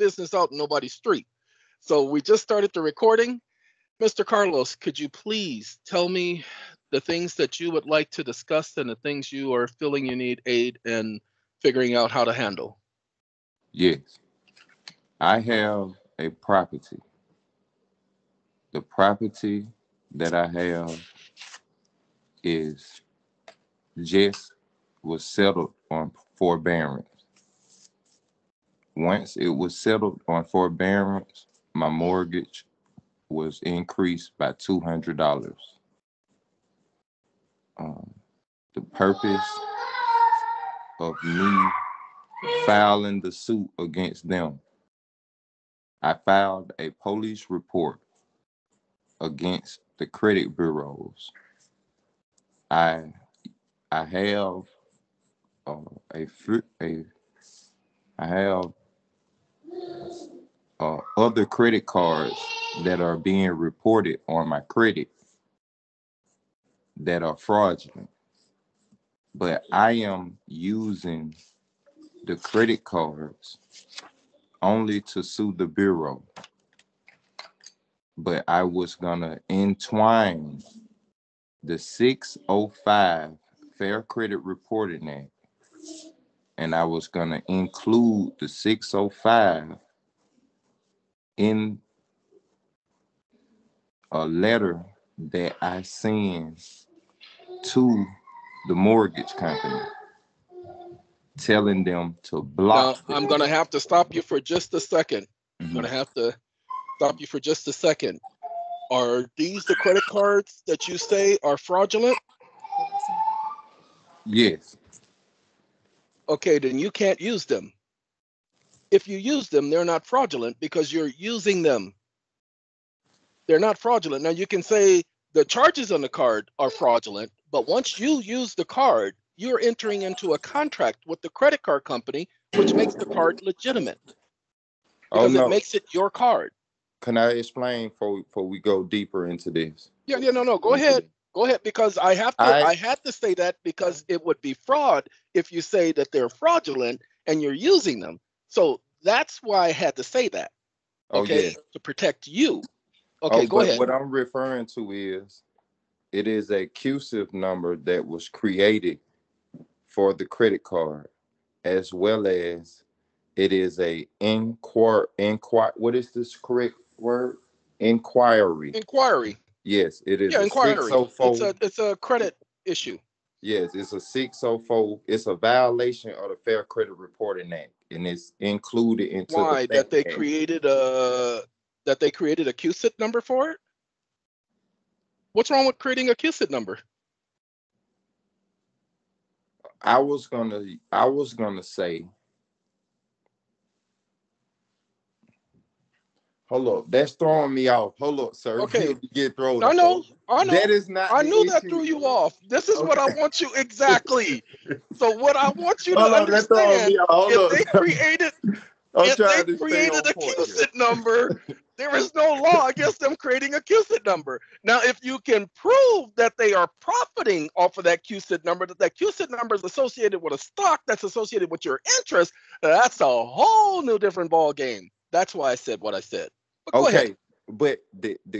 business out in nobody's street. So we just started the recording. Mr. Carlos, could you please tell me the things that you would like to discuss and the things you are feeling you need aid in figuring out how to handle? Yes. I have a property. The property that I have is just was settled on forbearance. Once it was settled on forbearance, my mortgage was increased by $200. The purpose of me filing the suit against them, I filed a police report against the credit bureaus. I have other credit cards that are being reported on my credit that are fraudulent, but I am using the credit cards only to sue the bureau. But I was gonna entwine the 605 Fair Credit Reporting Act, and I was gonna include the 605 in a letter that I send to the mortgage company, telling them to block. Now, I'm gonna have to stop you for just a second. Mm-hmm. I'm gonna have to stop you for just a second. Are these the credit cards that you say are fraudulent? Yes. Okay, then you can't use them. If you use them, they're not fraudulent because you're using them. They're not fraudulent. Now you can say the charges on the card are fraudulent, but once you use the card, you're entering into a contract with the credit card company, which makes the card legitimate. Because it makes it your card. Can I explain before we go deeper into this? Yeah, no, go ahead. Go ahead, because I had to say that because it would be fraud if you say that they're fraudulent and you're using them. So that's why I had to say that, okay, to protect you. Okay, go ahead. What I'm referring to is, it is a CUSIP number that was created for the credit card, as well as it is a what is this correct word? Inquiry. Inquiry. Yes, it is. Yeah, inquiry. It's a credit issue. Yes, it's a 604. It's a violation of the Fair Credit Reporting Act, and it's included into why the that they act. Created a that they created a QSIT number for it. What's wrong with creating a QSIT number? I was gonna say. Hold up, that's throwing me off. Hold up, sir. Okay, get thrown. I know. That is not. I knew that threw you off. This is what I want you exactly. So what I want you to understand, if they created a QSIT number, there is no law against them creating a QSIT number. Now, if you can prove that they are profiting off of that QSIT number, that QSIT number is associated with a stock that's associated with your interest, that's a whole new different ball game. That's why I said what I said. Okay, but the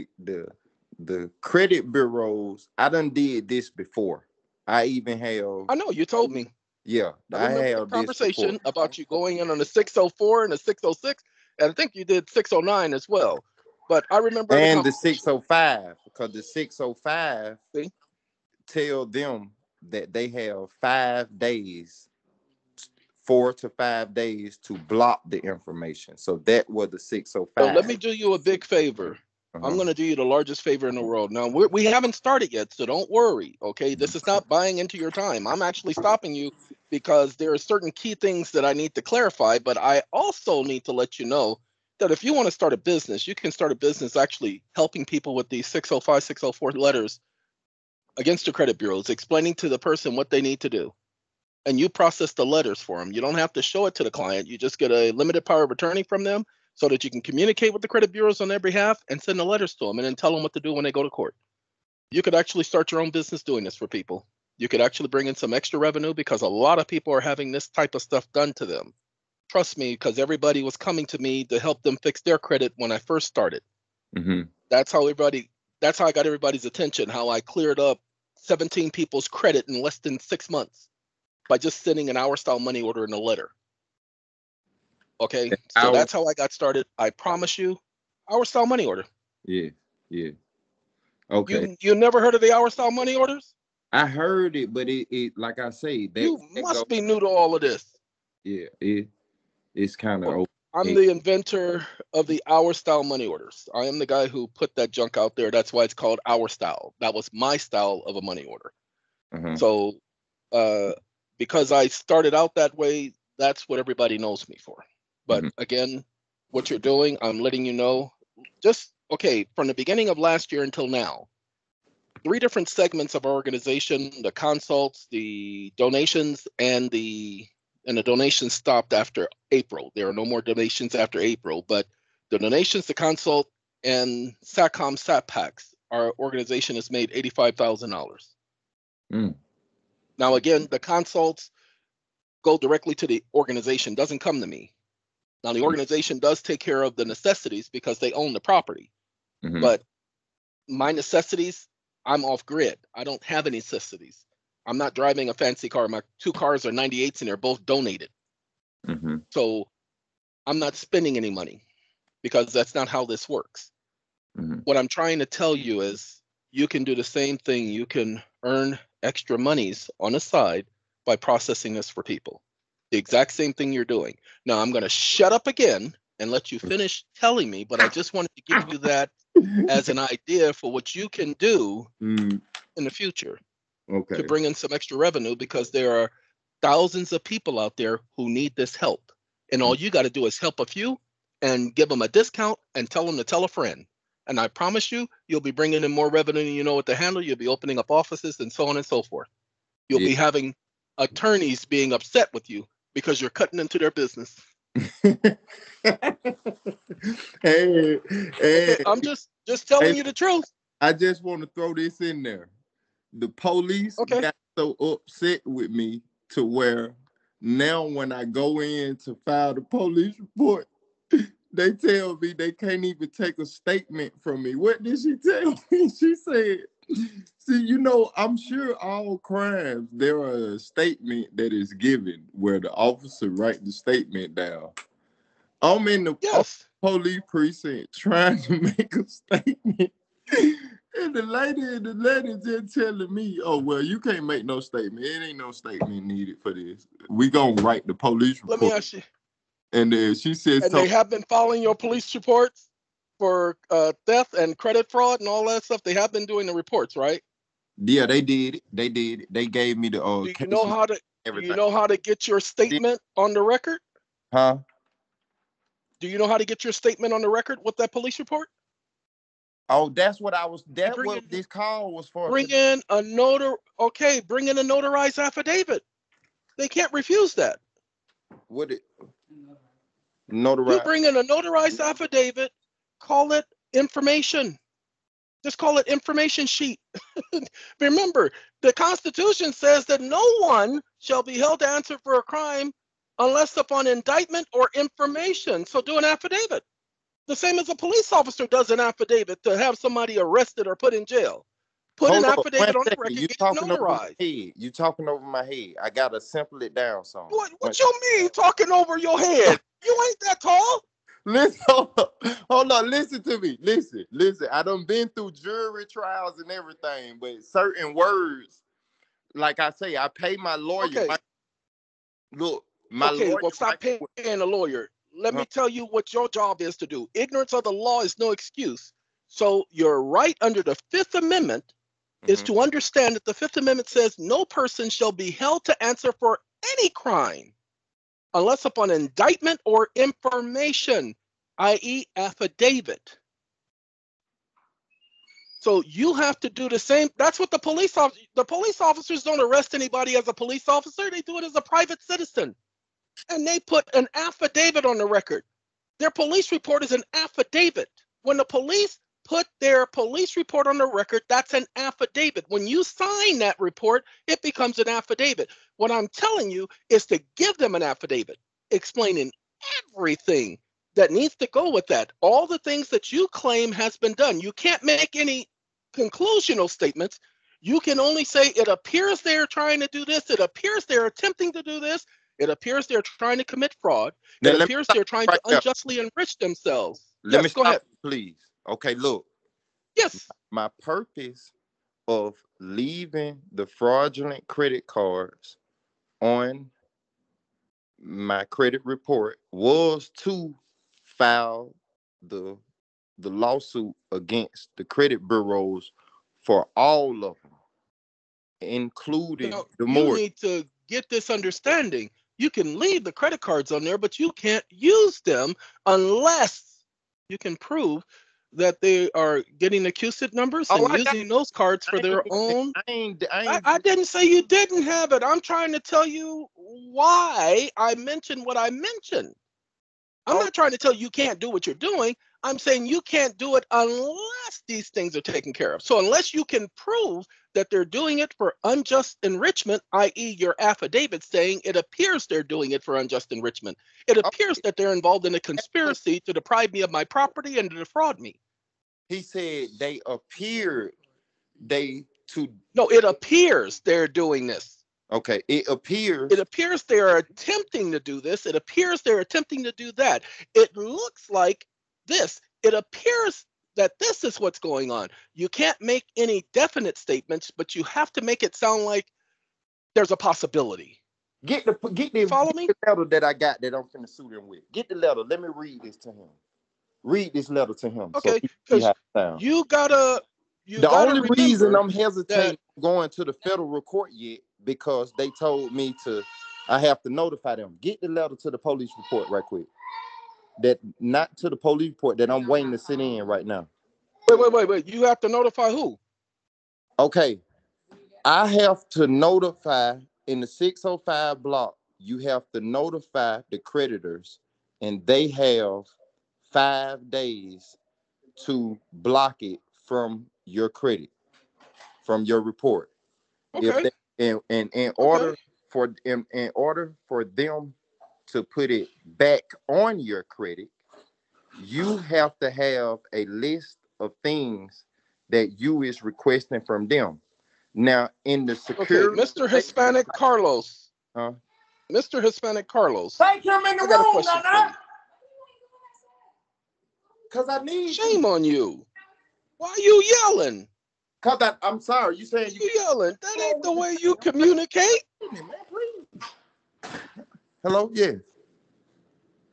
credit bureaus, I done did this before. I even have. I know you told me. Yeah, I had a converation about you going in on a 604 and a 606, and I think you did 609 as well. But I remember and the 605 because the 605 tell them that they have 5 days. 4 to 5 days to block the information. So that was the 605. So let me do you a big favor. I'm going to do you the largest favor in the world. Now, we haven't started yet, so don't worry, okay? This is not buying into your time. I'm actually stopping you because there are certain key things that I need to clarify, but I also need to let you know that if you want to start a business, you can start a business actually helping people with these 605, 604 letters against the credit bureaus, explaining to the person what they need to do. And you process the letters for them. You don't have to show it to the client. You just get a limited power of attorney from them so that you can communicate with the credit bureaus on their behalf and send the letters to them and then tell them what to do when they go to court. You could actually start your own business doing this for people. You could actually bring in some extra revenue because a lot of people are having this type of stuff done to them. trust me, because everybody was coming to me to help them fix their credit when I first started. Mm-hmm. That's how I got everybody's attention, how I cleared up 17 people's credit in less than 6 months by just sending an OurStyle money order in a letter. Okay, so that's how I got started. I promise you, OurStyle money order. Yeah, yeah. Okay. You never heard of the OurStyle money orders? I heard it, but it like I say, that, you must be new to all of this. Yeah, it's kind of. Well, I'm the inventor of the OurStyle money orders. I am the guy who put that junk out there. That's why it's called OurStyle. That was my style of a money order. Uh-huh. So, because I started out that way, that's what everybody knows me for. But mm-hmm. again, what you're doing, I'm letting you know. Just okay from the beginning of last year until now. 3 different segments of our organization: the consults, the donations, and the donations stopped after April. There are no more donations after April, but the donations, the consult, and SATCOM SATPACs, our organization has made $85,000. Mm. Now again, the consults go directly to the organization, doesn't come to me. Now the organization does take care of the necessities because they own the property, mm-hmm. but my necessities, I'm off grid. I don't have any necessities. I'm not driving a fancy car. My 2 cars are 98s and they're both donated. Mm-hmm. So I'm not spending any money because that's not how this works. Mm-hmm. What I'm trying to tell you is you can do the same thing. You can earn extra monies on the side by processing this for people. The exact same thing you're doing. Now I'm going to shut up again and let you finish telling me, but I just wanted to give you that as an idea for what you can do in the future. Okay. To bring in some extra revenue, because there are thousands of people out there who need this help. And all you got to do is help a few and give them a discount and tell them to tell a friend. And I promise you, you'll be bringing in more revenue than you know what to handle. You'll be opening up offices and so on and so forth. You'll be having attorneys being upset with you because you're cutting into their business. Hey, I'm just telling you the truth. I just want to throw this in there. The police got so upset with me to where now when I go in to file the police report, they tell me they can't even take a statement from me. What did she tell me? She said, see, you know, I'm sure all crimes, there are a statement that is given where the officer writes the statement down. I'm in the police precinct trying to make a statement. And the lady just telling me, oh, well, you can't make no statement. It ain't no statement needed for this. We going to write the police report. Let me ask you. And then she says... And they have been following your police reports for theft and credit fraud and all that stuff. They have been doing the reports, right? Yeah, they did it. They did it. They gave me the... do you know how to get your statement on the record? Huh? Do you know how to get your statement on the record with that police report? Oh, that's what I was, that's what this call was for. Bring in a notarized affidavit. They can't refuse that. You bring in a notarized affidavit, call it information. Just call it information sheet. Remember, the Constitution says that no one shall be held to answer for a crime unless upon indictment or information. So do an affidavit. The same as a police officer does an affidavit to have somebody arrested or put in jail. Put an affidavit on the record. Get notarized. You talking over my head. I gotta simple it down some. What you mean talking over your head? You ain't that tall. Listen, hold on. Listen to me. Listen. I done been through jury trials and everything, but certain words, like I say, I pay my lawyer. Okay. Look, my lawyer. Well, stop paying a lawyer. Let me tell you what your job is to do. Ignorance of the law is no excuse. So your right under the Fifth Amendment is to understand that the Fifth Amendment says no person shall be held to answer for any crime unless upon indictment or information, i.e. affidavit. So you have to do the same. That's what the police officers don't arrest anybody as a police officer. They do it as a private citizen. And they put an affidavit on the record. Their police report is an affidavit. When the police put their police report on the record, that's an affidavit. When you sign that report, it becomes an affidavit. What I'm telling you is to give them an affidavit explaining everything that needs to go with that. All the things that you claim has been done. You can't make any conclusional statements. You can only say it appears they're trying to do this. It appears they're attempting to do this. It appears they're trying to commit fraud. Now, it appears they're trying to unjustly enrich themselves. Let me stop, please. Okay, look. Yes. My purpose of leaving the fraudulent credit cards on my credit report was to file the lawsuit against the credit bureaus for all of them, including the more. You need to get this understanding. You can leave the credit cards on there, but you can't use them unless you can prove that they are getting the QCIT numbers and using those cards for their own. I didn't say you didn't have it. I'm trying to tell you why I mentioned what I mentioned. I'm not trying to tell you you can't do what you're doing. I'm saying you can't do it unless these things are taken care of. So unless you can prove that they're doing it for unjust enrichment, i.e. your affidavit saying it appears they're doing it for unjust enrichment. It appears that they're involved in a conspiracy to deprive me of my property and to defraud me. He said they appeared No, it appears they're doing this. Okay, it appears they are attempting to do this. It appears they're attempting to do that. It looks like this. It appears that this is what's going on. You can't make any definite statements, but you have to make it sound like there's a possibility. Get the letter that I got that I'm finna sue them with. Get the letter. Let me read this to him. Read this letter to him. Okay, so the only reason I'm hesitating going to the federal court yet because they told me I have to notify them. Get the letter to the police report right quick. That I'm waiting to sit in right now. Wait. You have to notify who? Okay. I have to notify in the 605 block, you have to notify the creditors and they have 5 days to block it from your credit, from your report. Okay. In order for them to put it back on your credit, you have to have a list of things that you is requesting from them. Now, in the secure... Okay, Mr. Hispanic Carlos. Huh? Mr. Hispanic Carlos. Take him in the room, Nana! Because I need... Shame on you. Why are you yelling? Because I'm sorry, you saying... You yelling. That ain't the way you communicate. Hello? Yes.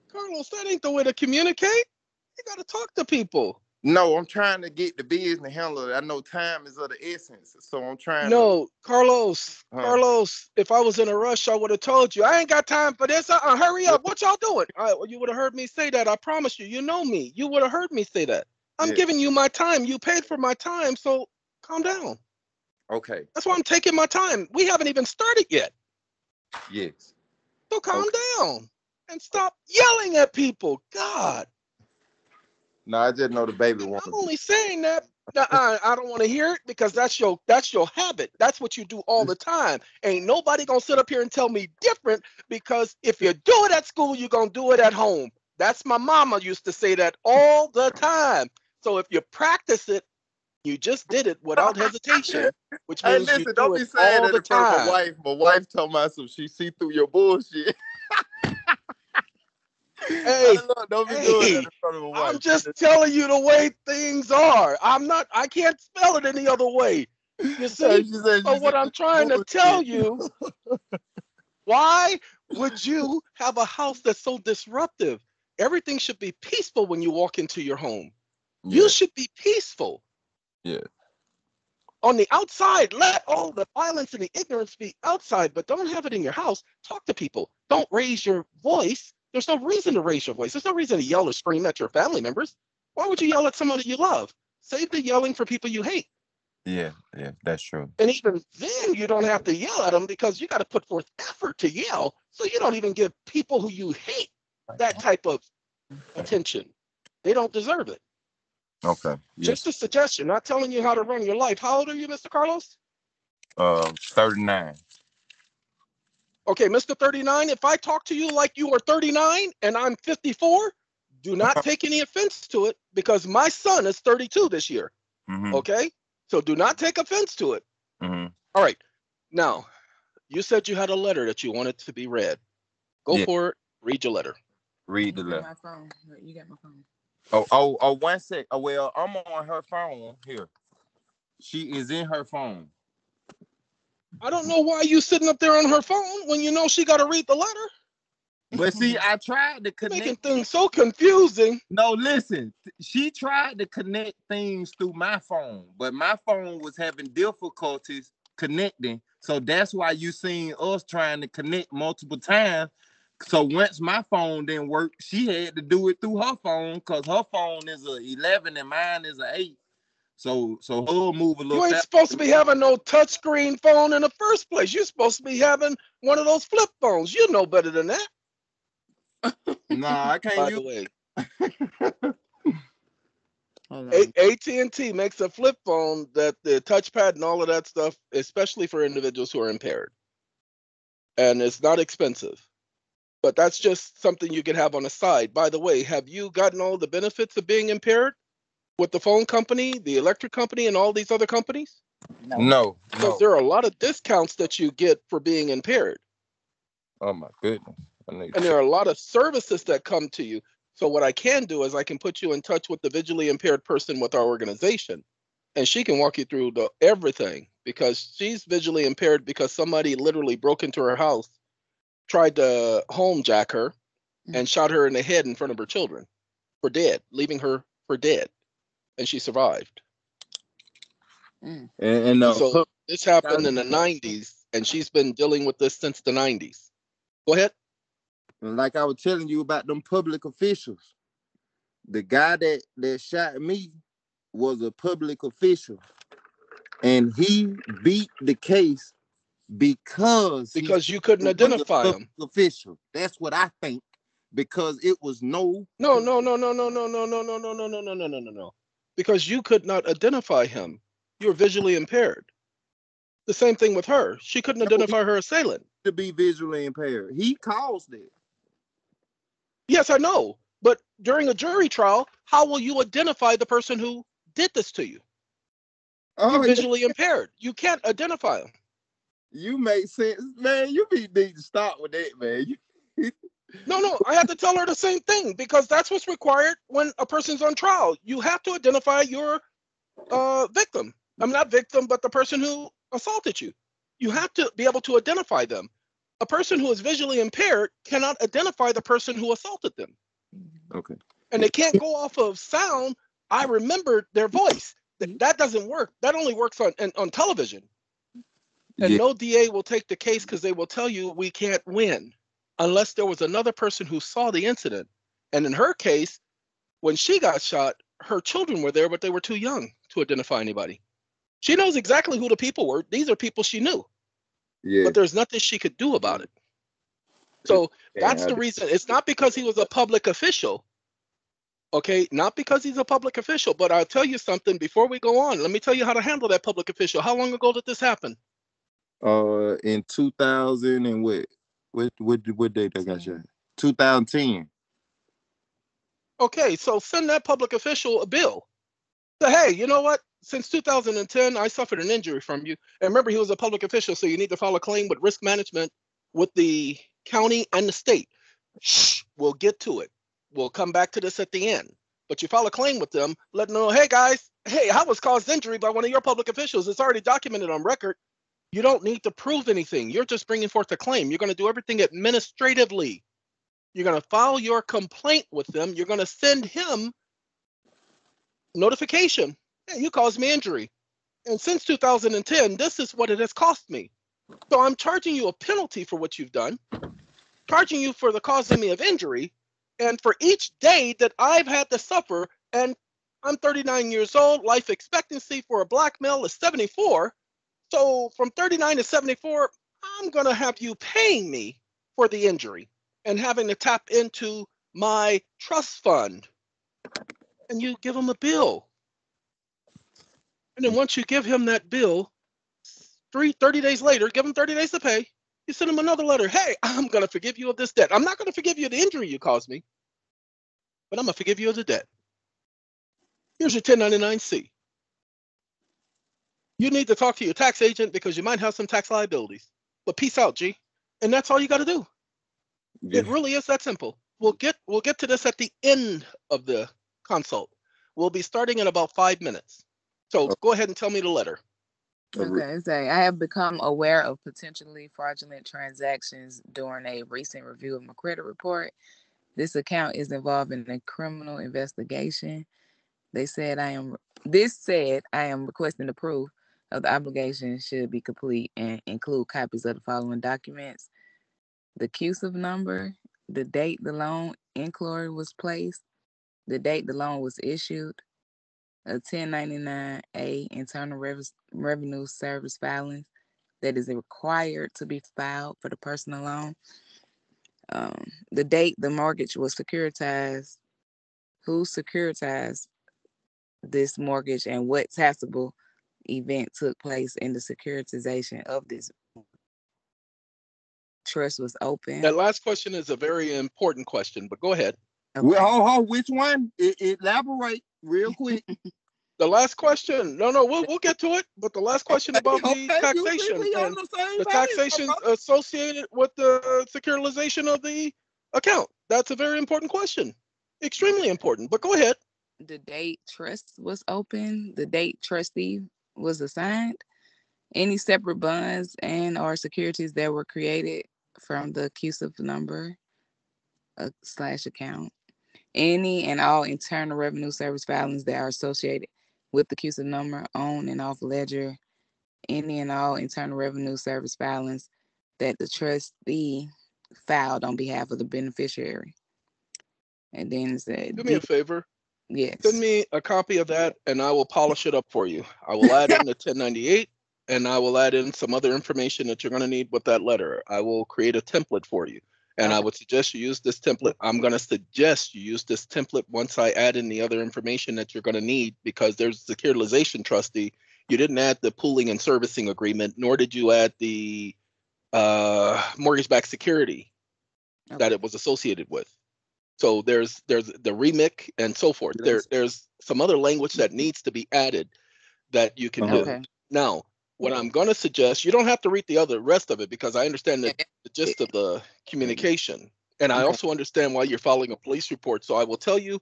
Carlos, that ain't the way to communicate. You got to talk to people. No, I'm trying to get the business handled. I know time is of the essence, so I'm trying to... Carlos. Huh? Carlos, if I was in a rush, I would have told you. I ain't got time for this. Hurry up. What y'all doing? You would have heard me say that. I promise you. You know me. You would have heard me say that. I'm giving you my time. You paid for my time, so calm down. Okay. That's why I'm taking my time. We haven't even started yet. Yes. So calm down and stop yelling at people. God. No, I just know the baby wants. I'm only saying that. I don't want to hear it because that's your habit. That's what you do all the time. Ain't nobody gonna sit up here and tell me different because if you do it at school, you're gonna do it at home. That's my mama used to say that all the time. So if you practice it, you just did it without hesitation, which means you do it all the time. My wife told me she see through your bullshit. Don't be doing that in front of my wife. I'm just telling you the way things are. I can't spell it any other way. You see? But what I'm trying to tell you, why would you have a house that's so disruptive? Everything should be peaceful when you walk into your home. Yeah. You should be peaceful. Yeah. On the outside, let all the violence and the ignorance be outside, but don't have it in your house. Talk to people. Don't raise your voice. There's no reason to raise your voice. There's no reason to yell or scream at your family members. Why would you yell at someone you love? Save the yelling for people you hate. Yeah, that's true. And even then, you don't have to yell at them because you got to put forth effort to yell. So you don't even give people who you hate that type of attention. They don't deserve it. Okay. Just a suggestion. Not telling you how to run your life. How old are you, Mr. Carlos? 39. Okay, Mr. 39, if I talk to you like you are 39 and I'm 54, do not take any offense to it because my son is 32 this year. Mm-hmm. Okay, so do not take offense to it. Mm-hmm. All right, now you said you had a letter that you wanted to be read. Go for it. Read your letter. Read the letter. My phone. You got my phone. Oh, 1 sec. Oh, well, I'm on her phone here. She is in her phone. I don't know why you sitting up there on her phone when you know she got to read the letter. But see, I tried to connect. Making things so confusing. No, listen. She tried to connect things through my phone, but my phone was having difficulties connecting. So that's why you seen us trying to connect multiple times. So once my phone didn't work, she had to do it through her phone because her phone is a 11 and mine is a 8. So her move a little. You ain't supposed to be having no touchscreen phone in the first place. You're supposed to be having one of those flip phones. You know better than that. Nah, I can't. By the way, AT&T makes a flip phone that the touchpad and all of that stuff, especially for individuals who are impaired, and it's not expensive. But that's just something you can have on the side. By the way, have you gotten all the benefits of being impaired with the phone company, the electric company, and all these other companies? No. Because there are a lot of discounts that you get for being impaired. Oh my goodness. And there are a lot of services that come to you. So what I can do is I can put you in touch with the visually impaired person with our organization, and she can walk you through everything because she's visually impaired because somebody literally broke into her house, tried to home jack her, and shot her in the head in front of her children for dead, leaving her for dead. And she survived. And so this happened in the 90s, and she's been dealing with this since the 90s. Go ahead. Like I was telling you about them public officials, the guy that shot me was a public official, and he beat the case because you couldn't identify him. Official. That's what I think. Because it was no. Because you could not identify him. You're visually impaired. The same thing with her. She couldn't identify her assailant. To be visually impaired. He caused it. Yes, I know. But during a jury trial, how will you identify the person who did this to you? You're visually impaired. You can't identify him. You make sense, man. You need to stop with that, man. No, I had to tell her the same thing because that's what's required when a person's on trial. You have to identify your victim. I'm not victim, but the person who assaulted you. You have to be able to identify them. A person who is visually impaired cannot identify the person who assaulted them. Okay. And they can't go off of sound. I remembered their voice. That doesn't work. That only works on television. And no DA will take the case because they will tell you we can't win unless there was another person who saw the incident. And in her case, when she got shot, her children were there, but they were too young to identify anybody. She knows exactly who the people were. These are people she knew. Yeah. But there's nothing she could do about it. So that's the reason. It's not because he was a public official. Okay, not because he's a public official, but I'll tell you something before we go on. Let me tell you how to handle that public official. How long ago did this happen? In 2000 and what date they got shot? 2010. Okay, so send that public official a bill. So hey, you know what? Since 2010, I suffered an injury from you. And remember, he was a public official, so you need to file a claim with risk management with the county and the state. Shh, we'll get to it. We'll come back to this at the end. But you file a claim with them, let them know, hey guys, hey, I was caused injury by one of your public officials. It's already documented on record. You don't need to prove anything. You're just bringing forth a claim. You're going to do everything administratively. You're going to file your complaint with them. You're going to send him notification. Hey, you caused me injury. And since 2010, this is what it has cost me. So I'm charging you a penalty for what you've done, charging you for the causing me of injury, and for each day that I've had to suffer. And I'm 39 years old. Life expectancy for a black male is 74. So from 39 to 74, I'm going to have you paying me for the injury and having to tap into my trust fund. And you give him a bill. And then once you give him that bill, 30 days later, give him 30 days to pay. You send them another letter. Hey, I'm going to forgive you of this debt. I'm not going to forgive you the injury you caused me, but I'm going to forgive you of the debt. Here's your 1099-C. You need to talk to your tax agent because you might have some tax liabilities. But peace out, G. And that's all you got to do. Yeah. It really is that simple. We'll get to this at the end of the consult. We'll be starting in about 5 minutes. So go ahead and tell me the letter. Okay, say, I have become aware of potentially fraudulent transactions during a recent review of my credit report. This account is involved in a criminal investigation. This said I am requesting the proof of the obligation should be complete and include copies of the following documents: the CUSIP number, the date the loan inquiry was placed, the date the loan was issued, a 1099-A Internal Revenue Service filing that is required to be filed for the personal loan, the date the mortgage was securitized, who securitized this mortgage, and what taxable event took place in the securitization of this trust was open. That last question is a very important question, but go ahead. Okay. Well, which one? Elaborate real quick. The last question. No, we'll get to it. But the last question about the taxation, and the taxation associated with the securitization of the account. That's a very important question. Extremely important. But go ahead. The date trust was open. The date trustee was assigned. Any separate bonds and or securities that were created from the QCIF number / account. Any and all Internal Revenue Service filings that are associated with the QCIF number on and off ledger. Any and all Internal Revenue Service filings that the trustee filed on behalf of the beneficiary. And then it said, do me a favor. Yes. Send me a copy of that and I will polish it up for you. I will add in the 1098 and I will add in some other information that you're going to need with that letter. I will create a template for you. And I would suggest you use this template. I'm going to suggest you use this template once I add in the other information that you're going to need, because there's a securitization trustee. You didn't add the pooling and servicing agreement, nor did you add the mortgage-backed security that it was associated with. So there's the REMIC and so forth. There's some other language that needs to be added that you can do. Now, what I'm going to suggest, you don't have to read the rest of it, because I understand the gist of the communication. And I also understand why you're filing a police report. So I will tell you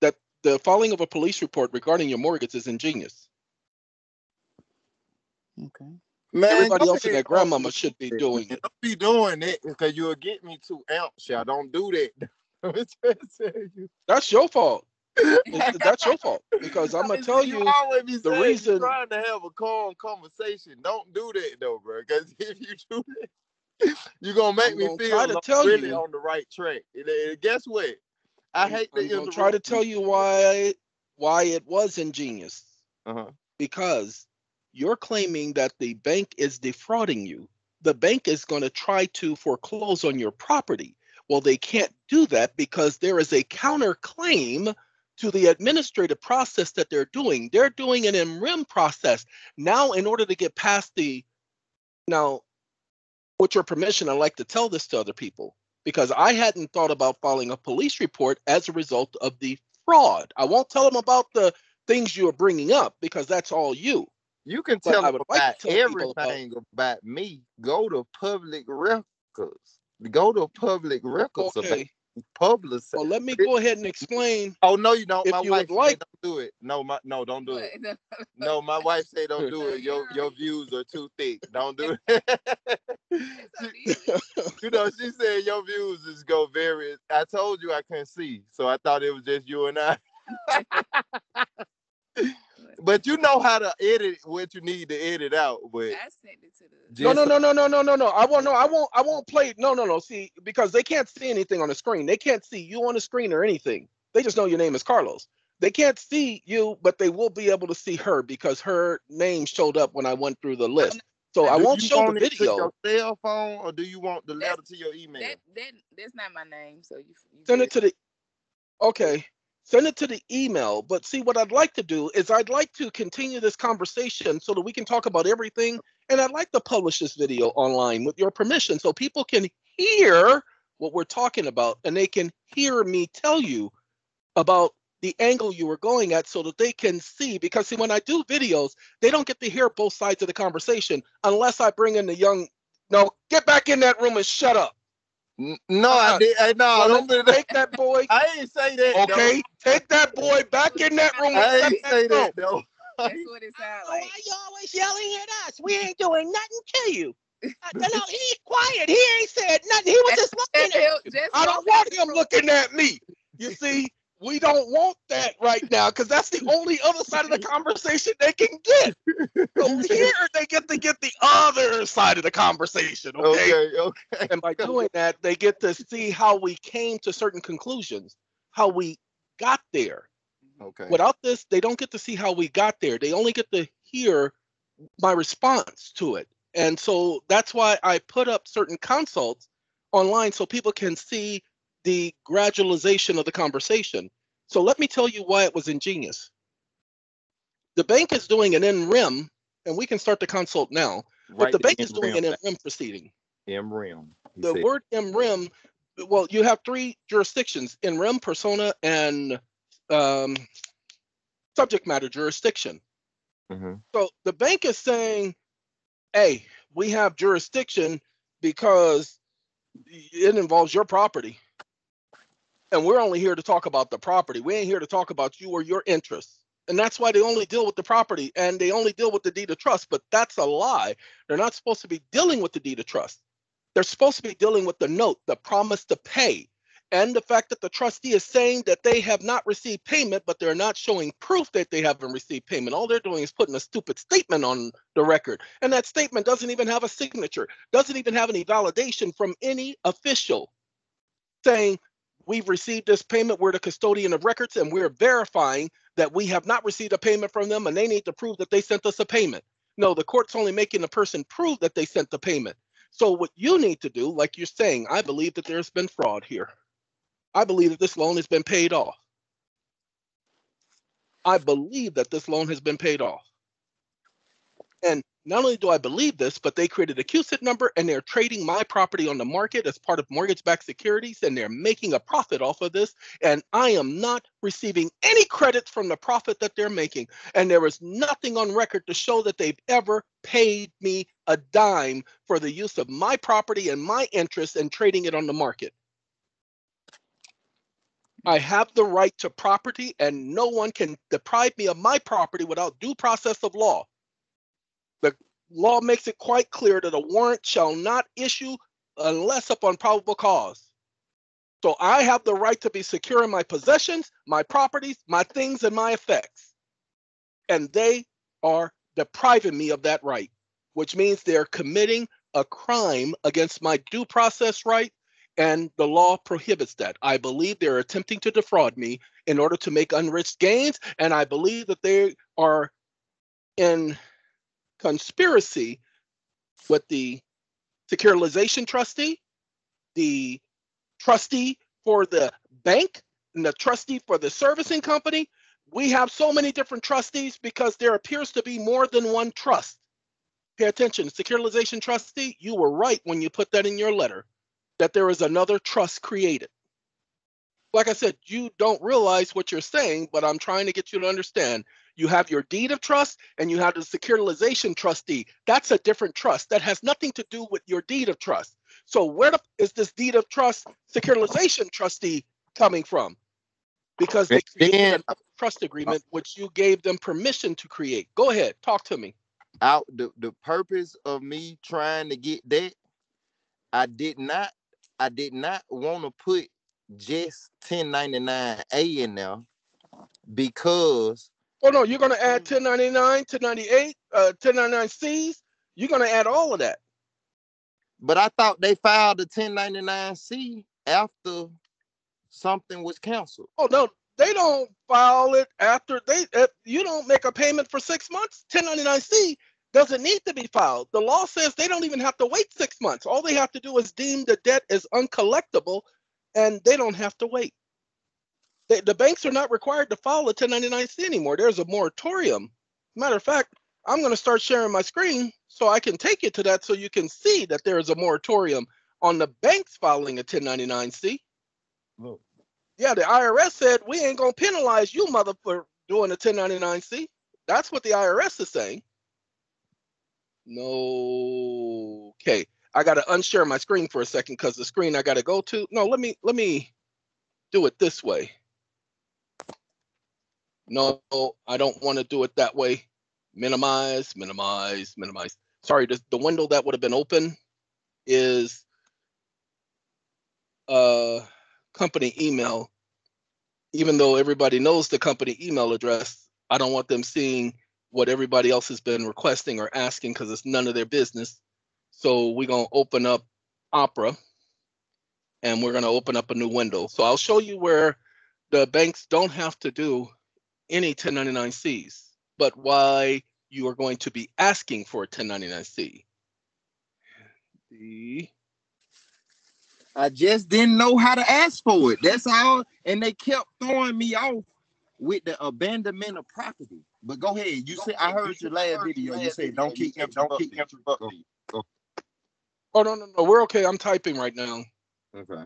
that the filing of a police report regarding your mortgage is ingenious. Okay. Man, everybody else and their grandmama should be doing it. Don't be doing it, because you'll get me too amped. Y'all don't do that. That's your fault. That's your fault, because I'm gonna tell you the reason. Trying to have a calm conversation. Don't do that though, bro. Because if you do that, you're gonna make me feel like I'm really on the right track. And guess what? I hate that. I'm gonna try to tell you why it was ingenious. Because you're claiming that the bank is defrauding you. The bank is gonna try to foreclose on your property. Well, they can't do that because there is a counterclaim to the administrative process that they're doing. They're doing an MREM process. Now, in order to get past now, with your permission, I like to tell this to other people, because I hadn't thought about filing a police report as a result of the fraud. I won't tell them about the things you are bringing up, because that's all you. You can tell them about everything about me. Go to public records. Go to public records. Okay. Publicist. Well, let me go ahead and explain. Oh no, you don't. If my you wife would like, don't do it. No, don't do it. No, my wife say don't do it. Your views are too thick. Don't do it. You know, she said your views is go very. I told you I couldn't see, so I thought it was just you and I. But you know how to edit what you need to edit out. But I sent it to the no. I won't play. No. See, because they can't see anything on the screen. They can't see you on the screen or anything. They just know your name is Carlos. They can't see you, but they will be able to see her, because her name showed up when I went through the list. So I won't show the video. Do you want it to your cell phone, or do you want the letter to your email? That's not my name. So you send it to the. Okay. Send it to the email. But see, what I'd like to do is I'd like to continue this conversation so that we can talk about everything And I'd like to publish this video online with your permission so people can hear what we're talking about and they can hear me tell you about the angle you were going at so that they can see. Because see, when I do videos, they don't get to hear both sides of the conversation unless I bring in the young, no, get back in that room and shut up. No, I did. No, don't do that. Take that boy. I didn't say that. Okay, though. Take that boy back in that room. I didn't say that though. That's what it sounds like. Why you always yelling at us? We ain't doing nothing to you. No, he's quiet. He ain't said nothing. He was just looking at you. I don't want him looking at me. You see, we don't want that right now because that's the only other side of the conversation they can get. So here they get to get the other side of the conversation. Okay? Okay. And by doing that, they get to see how we came to certain conclusions, how we got there. Okay. Without this, they don't get to see how we got there. They only get to hear my response to it. And so that's why I put up certain consults online so people can see the gradualization of the conversation. So let me tell you why it was ingenious. The bank is doing an NREM, and we can start the consult now, but the bank is doing an NREM proceeding. NREM. The word NREM, well, you have three jurisdictions, NREM, persona, and subject matter jurisdiction. Mm-hmm. So the bank is saying, hey, we have jurisdiction because it involves your property. And we're only here to talk about the property. We ain't here to talk about you or your interests. And that's why they only deal with the property and they only deal with the deed of trust. But that's a lie. They're not supposed to be dealing with the deed of trust. They're supposed to be dealing with the note, the promise to pay, and the fact that the trustee is saying that they have not received payment, but they're not showing proof that they haven't received payment. All they're doing is putting a stupid statement on the record. And that statement doesn't even have a signature, doesn't even have any validation from any official saying, we've received this payment, we're the custodian of records, and we're verifying that we have not received a payment from them, and they need to prove that they sent us a payment. No, the court's only making the person prove that they sent the payment. So what you need to do, like you're saying, I believe that there's been fraud here. I believe that this loan has been paid off. I believe that this loan has been paid off. And not only do I believe this, but they created a QCIT number and they're trading my property on the market as part of mortgage-backed securities, and they're making a profit off of this. And I am not receiving any credit from the profit that they're making. And there is nothing on record to show that they've ever paid me a dime for the use of my property and my interest in trading it on the market. I have the right to property and no one can deprive me of my property without due process of law. The law makes it quite clear that a warrant shall not issue unless upon probable cause. So I have the right to be secure in my possessions, my properties, my things, and my effects. And they are depriving me of that right, which means they're committing a crime against my due process right, and the law prohibits that. I believe they're attempting to defraud me in order to make unrich gains, and I believe that they are in conspiracy with the securitization trustee, the trustee for the bank, and the trustee for the servicing company. We have so many different trustees because there appears to be more than one trust. Pay attention, securitization trustee, you were right when you put that in your letter, that there is another trust created. Like I said, you don't realize what you're saying, but I'm trying to get you to understand. You have your deed of trust and you have the securitization trustee. That's a different trust that has nothing to do with your deed of trust. So where is this deed of trust securitization trustee coming from? Because they created a trust agreement, which you gave them permission to create. Go ahead, talk to me. The purpose of me trying to get that, I did not want to put just 1099A in there because. Oh no, you're gonna add 1099, 1098, 1099Cs. You're gonna add all of that. But I thought they filed a 1099C after something was canceled. Oh no, they don't file it after they. If you don't make a payment for 6 months, 1099C. Doesn't need to be filed. The law says they don't even have to wait 6 months. All they have to do is deem the debt as uncollectible, and they don't have to wait. The banks are not required to file a 1099C anymore. There's a moratorium. Matter of fact, I'm going to start sharing my screen so I can take it to that so you can see that there is a moratorium on the banks filing a 1099-C. Whoa. Yeah, the IRS said, we ain't going to penalize you, mother, for doing a 1099-C. That's what the IRS is saying. No, okay. I got to unshare my screen for a second because the screen I got to go to. No, let me do it this way. No, I don't want to do it that way. Minimize, minimize, minimize. Sorry, the window that would have been open is company email. Even though everybody knows the company email address, I don't want them seeing what everybody else has been requesting or asking because it's none of their business. So we're going to open up Opera and we're going to open up a new window. So I'll show you where the banks don't have to do any 1099-Cs, but why you are going to be asking for a 1099-C. I just didn't know how to ask for it. That's all. And they kept throwing me off with the abandonment of property. But go ahead. You said, I heard your last video. You said, don't keep interrupting me. Oh, no. We're okay. I'm typing right now. Okay.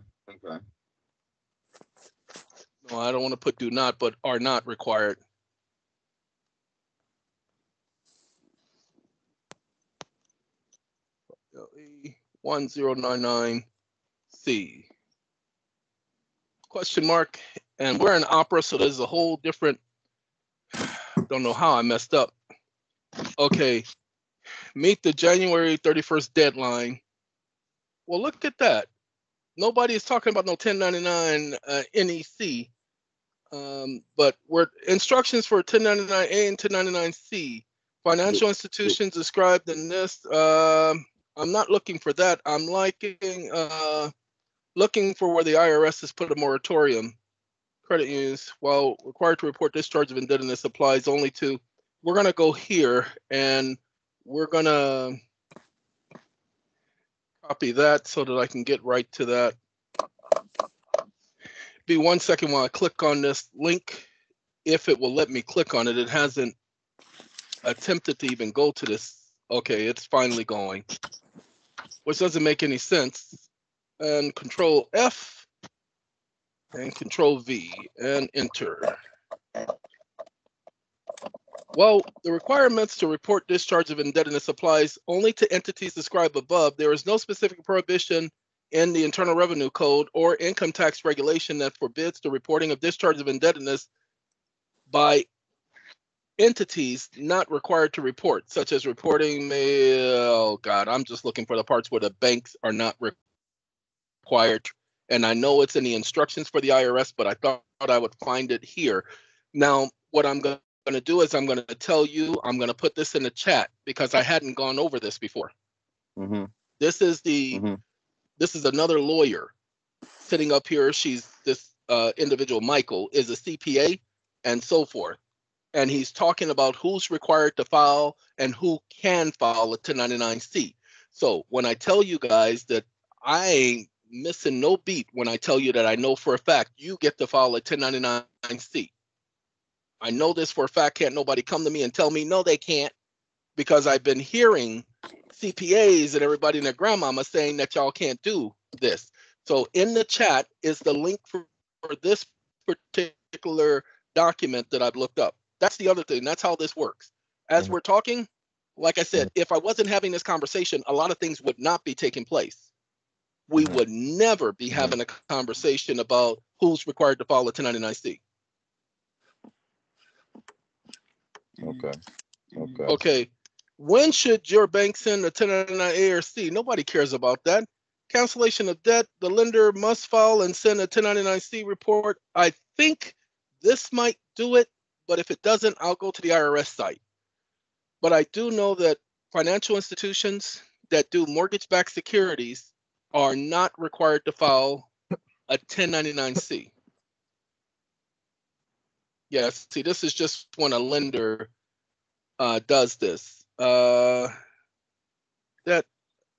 No, I don't want to put do not, but are not required. LE 1099C. Question mark. And we're in Opera, so there's a whole different, don't know how I messed up. Okay. Meet the January 31st deadline. Well, look at that. Nobody is talking about no 1099 NEC, but we're instructions for 1099A and 1099C. Financial institutions described in this. I'm not looking for that. I'm looking for where the IRS has put a moratorium. Credit unions, while required to report discharge of indebtedness, applies only to. We're going to go here and we're going to copy that so that I can get right to that. Be 1 second while I click on this link. If it will let me click on it, it hasn't attempted to even go to this. Okay, it's finally going, which doesn't make any sense. And Control F and Control V and enter. Well, the requirements to report discharge of indebtedness applies only to entities described above. There is no specific prohibition in the Internal Revenue Code or income tax regulation that forbids the reporting of discharge of indebtedness by entities not required to report, such as reporting I'm just looking for the parts where the banks are not required. And I know it's in the instructions for the IRS, but I thought I would find it here. Now, what I'm going to do is I'm going to tell you, I'm going to put this in the chat because I hadn't gone over this before. Mm-hmm. This is the this is another lawyer sitting up here. She's this individual, Michael, is a CPA and so forth. And he's talking about who's required to file and who can file a 1099-C. So when I tell you guys that I ain't missing no beat when I tell you that I know for a fact you get to file a 1099-C. I know this for a fact. Can't nobody come to me and tell me, no, they can't, because I've been hearing CPAs and everybody and their grandmama saying that y'all can't do this. So in the chat is the link for this particular document that I've looked up. That's the other thing. That's how this works. As we're talking, like I said, if I wasn't having this conversation, a lot of things would not be taking place. We would never be having a conversation about who's required to file a 1099-C. Okay. When should your bank send a 1099-A or C? Nobody cares about that. Cancellation of debt. The lender must file and send a 1099-C report. I think this might do it, but if it doesn't, I'll go to the IRS site. But I do know that financial institutions that do mortgage-backed securities are not required to file a 1099-C. Yes, see, this is just when a lender does this. That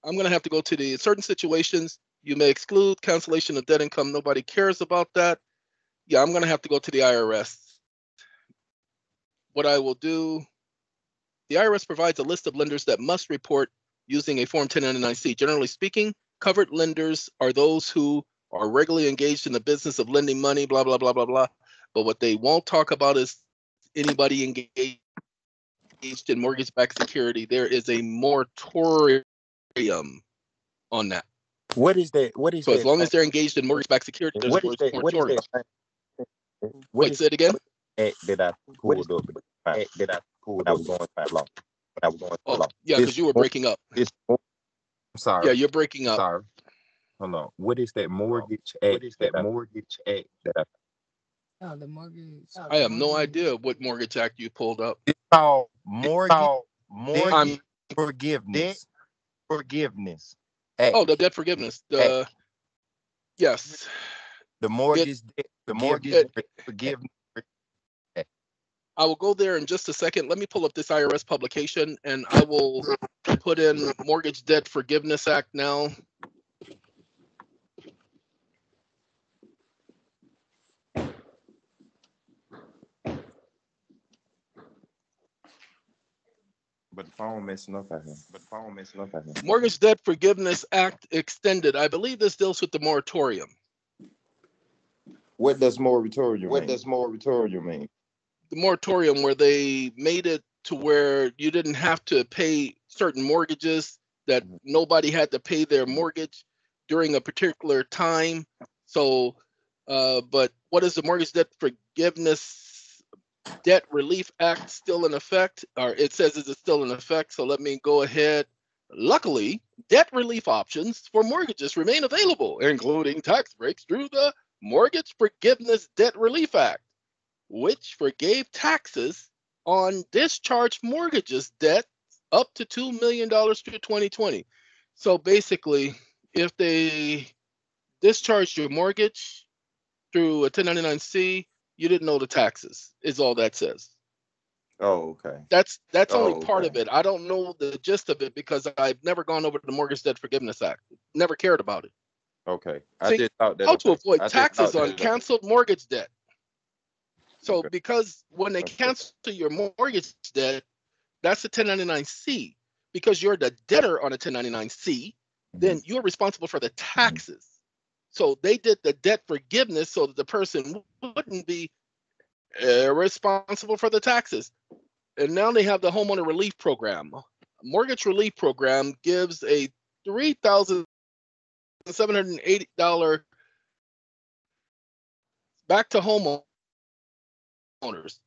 I'm going to have to go to the certain situations. You may exclude cancellation of debt income. Nobody cares about that. Yeah, I'm going to have to go to the IRS. What I will do The IRS provides a list of lenders that must report using a Form 1099-C. Generally speaking, covered lenders are those who are regularly engaged in the business of lending money, blah, blah, blah, blah, blah. But what they won't talk about is anybody engaged in mortgage-backed security. There is a moratorium on that. What is that? What is so that? As long as they're engaged in mortgage-backed security, there's a moratorium. Wait, say it again? I was going for long. Yeah, because you were breaking up. I'm sorry. Yeah, you're breaking up. Sorry. Hold on. What is that mortgage act? What is that mortgage act that I... Oh, the mortgage. Oh, I have no idea what mortgage act you pulled up. It's called mortgage forgiveness. Debt forgiveness. Act. Oh, the debt forgiveness. The act. Yes. The mortgage. The mortgage forgiveness. I will go there in just a second. Let me pull up this IRS publication, and I will put in Mortgage Debt Forgiveness Act now. But the phone messing up at him. Mortgage Debt Forgiveness Act extended. I believe this deals with the moratorium. What does moratorium mean? The moratorium where they made it to where you didn't have to pay certain mortgages, that nobody had to pay their mortgage during a particular time. So, but what is the Mortgage Debt Forgiveness Debt Relief Act still in effect? Or it says is it still in effect, so let me go ahead. Luckily, debt relief options for mortgages remain available, including tax breaks through the Mortgage Forgiveness Debt Relief Act, which forgave taxes on discharged mortgages debt up to $2 million through 2020. So basically, if they discharged your mortgage through a 1099-C, you didn't owe the taxes, is all that says. Oh, okay. That's only part of it. I don't know the gist of it because I've never gone over to the Mortgage Debt Forgiveness Act. Never cared about it. Okay. I did thought that. How to avoid taxes on canceled mortgage debt. So because when they cancel your mortgage debt, that's a 1099-C. Because you're the debtor on a 1099-C, then you're responsible for the taxes. So they did the debt forgiveness so that the person wouldn't be responsible for the taxes. And now they have the homeowner relief program. Mortgage relief program gives a $3,780 back to homeowners.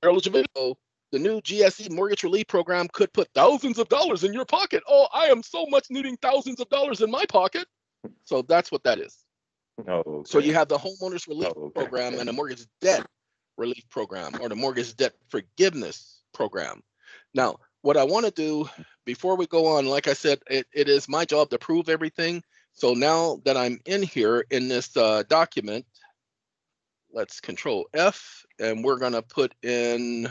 Eligibility. So the new GSE mortgage relief program could put thousands of dollars in your pocket. Oh, I am so much needing thousands of dollars in my pocket. So that's what that is. Oh, okay. So you have the homeowners relief program and the mortgage debt relief program, or the mortgage debt forgiveness program. Now, what I want to do before we go on, like I said, it is my job to prove everything. So now that I'm in here in this document, let's control F, and we're going to put in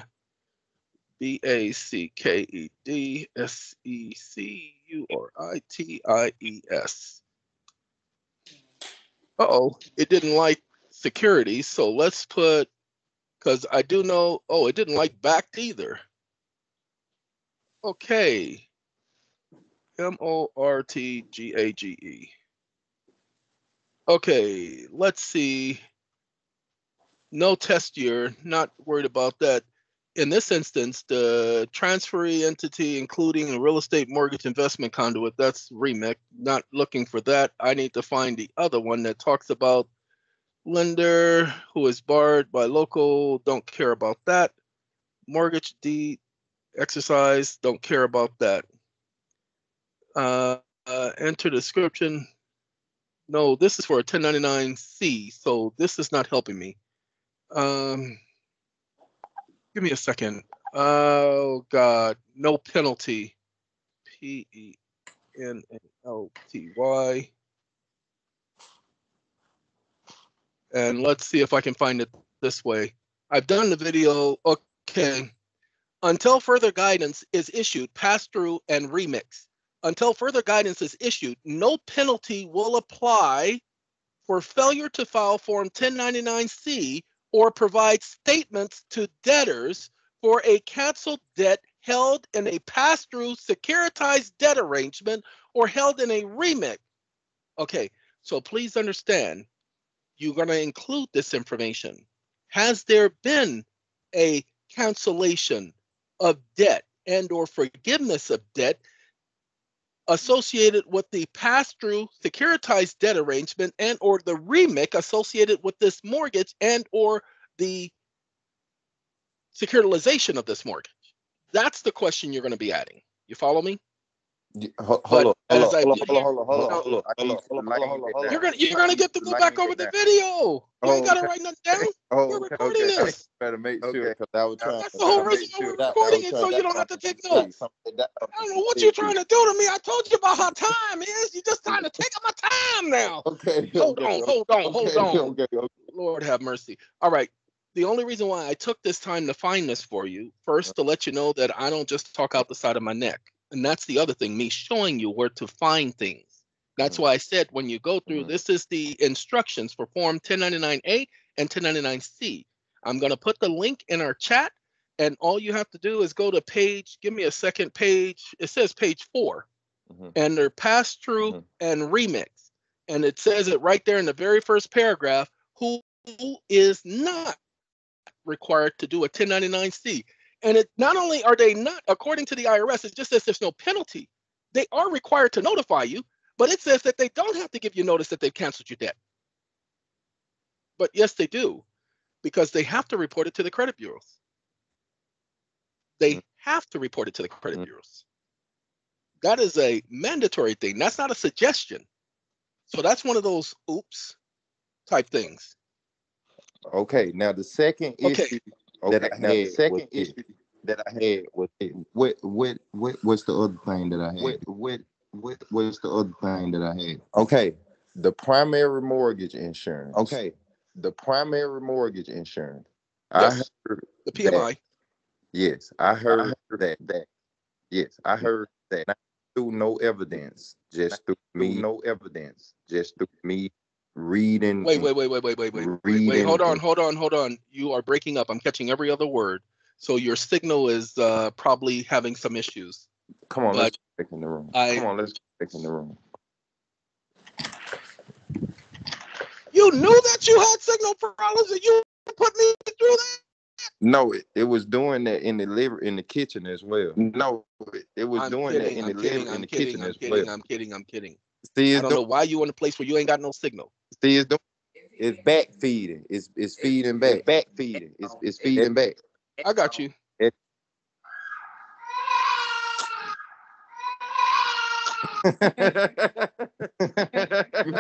BACKEDSECURITIES. Uh-oh, it didn't like security, so let's put, because I do know, oh, it didn't like backed either. Okay, MORTGAGE. Okay, let's see. No test year, not worried about that. In this instance, the transferee entity, including a real estate mortgage investment conduit, that's REMIC, not looking for that. I need to find the other one that talks about lender who is barred by local, don't care about that. Mortgage deed exercise, don't care about that. Enter description. No, this is for a 1099-C, so this is not helping me. Give me a second. Oh God, no penalty. PENALTY. And let's see if I can find it this way. I've done the video. Okay. Until further guidance is issued, pass through and remix. Until further guidance is issued, no penalty will apply for failure to file Form 1099-C or provide statements to debtors for a canceled debt held in a pass-through securitized debt arrangement or held in a REMIC. Okay, so please understand, you're going to include this information. Has there been a cancellation of debt and or forgiveness of debt associated with the pass-through securitized debt arrangement and or the REMIC associated with this mortgage and or the securitization of this mortgage? That's the question you're going to be adding. You follow me? Hold on. You're gonna get to go back over the video. You ain't gotta write nothing down. We're recording this. Better make sure, because I was trying. That's the whole reason why we're recording it, so you don't have to take notes. I don't know what you're trying to do to me. I told you about how time is. You're just trying to take up my time now. Okay. Hold on. Lord have mercy. All right. The only reason why I took this time to find this for you, first to let you know that I don't just talk out the side of my neck. And that's the other thing, me showing you where to find things. That's why I said when you go through, this is the instructions for Form 1099-A and 1099-C. I'm going to put the link in our chat, and all you have to do is go to page, give me a second page. It says page 4, and they're pass-through and remix. And it says it right there in the very first paragraph, who is not required to do a 1099-C. And it not only are they not, according to the IRS, it just says there's no penalty. They are required to notify you, but it says that they don't have to give you notice that they've canceled your debt. But yes, they do, because they have to report it to the credit bureaus. They have to report it to the credit bureaus. That is a mandatory thing. That's not a suggestion. So that's one of those oops type things. Okay, now the second issue. Okay. What was the other thing that I had? Okay, the primary mortgage insurance. Okay, the primary mortgage insurance. Yes. I heard the PMI. That. Yes, I heard that. Not through no evidence, just through me. Reading. Wait, hold on. You are breaking up. I'm catching every other word. So your signal is probably having some issues. Come on, let's check in the room. You knew that you had signal problems, and you put me through that? No, it was doing that in the kitchen as well. No, it was doing that in the living in the kitchen as well. I'm kidding. See, I don't know why you in a place where you ain't got no signal. See, it's back feeding. It's feeding back. It's back feeding. It's feeding back. I got you. You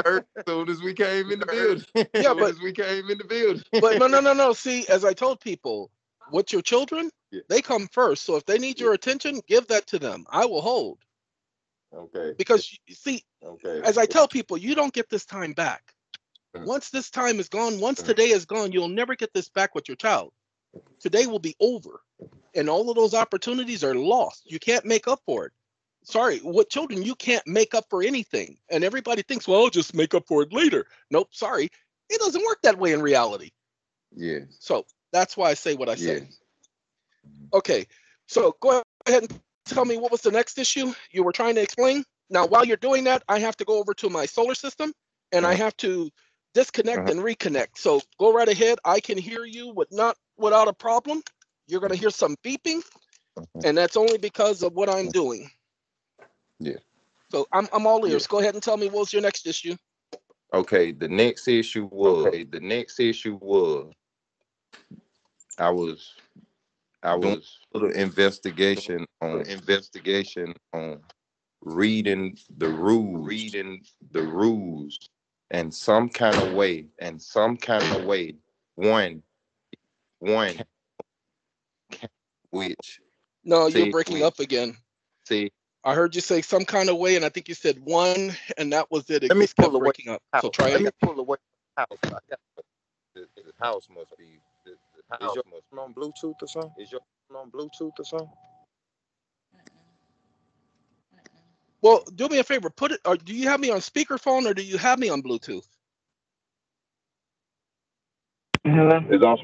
heard as soon as we came in the building. Yeah, but as we came in the building. But no. See, as I told people, with your children, they come first. So if they need your attention, give that to them. I will hold. Okay. Because you see, as I tell people, you don't get this time back. Once this time is gone, once today is gone, you'll never get this back with your child. Today will be over, and all of those opportunities are lost. You can't make up for it. Sorry, with children, you can't make up for anything. And everybody thinks, well, I'll just make up for it later. Nope, sorry. It doesn't work that way in reality. Yeah. So that's why I say what I say. Okay, so go ahead and tell me, what was the next issue you were trying to explain? Now, while you're doing that, I have to go over to my solar system, and I have to disconnect and reconnect. So go right ahead. I can hear you without a problem. You're going to hear some beeping, and that's only because of what I'm doing. Yeah. So I'm all ears. Go ahead and tell me, what was your next issue? Okay, the next issue was I was doing investigation on reading the rules in some kind of way. You're breaking up again. See, I heard you say some kind of way, and I think you said one, and that was it. Let me pull away. So try it. Let me pull away. The house must be. Is your phone on Bluetooth or something? Well, do me a favor. Put it. Or do you have me on speakerphone, or do you have me on Bluetooth? Hello? It's off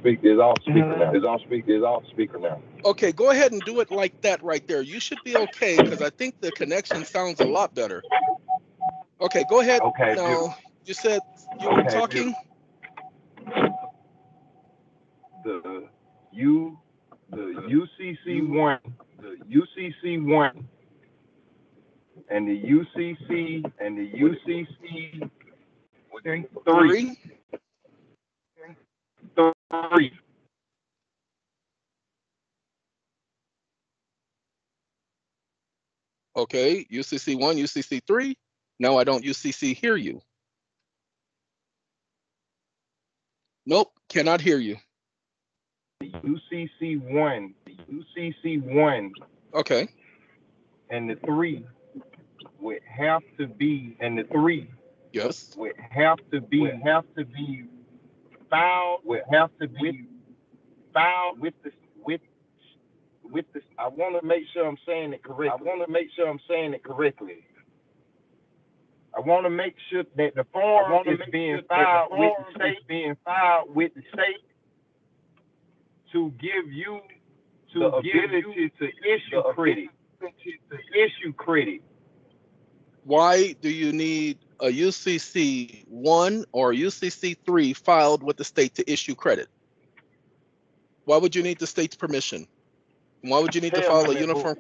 speaker now. Okay, go ahead and do it like that right there. You should be okay because I think the connection sounds a lot better. Okay, go ahead. Okay. Now, you said you were talking. The UCC1 and the UCC and the UCC3. Okay, UCC1, UCC3. No, I don't UCC hear you. Nope, cannot hear you. The UCC1, okay, and the three would have to be, and the three, yes, would have to be filed with the. I want to make sure I'm saying it correctly. I want to make sure that the form is being filed with the state, to give you the ability to issue credit. Why do you need a UCC1 or UCC3 filed with the state to issue credit? Why would you need the state's permission? Why would you need to file a uniform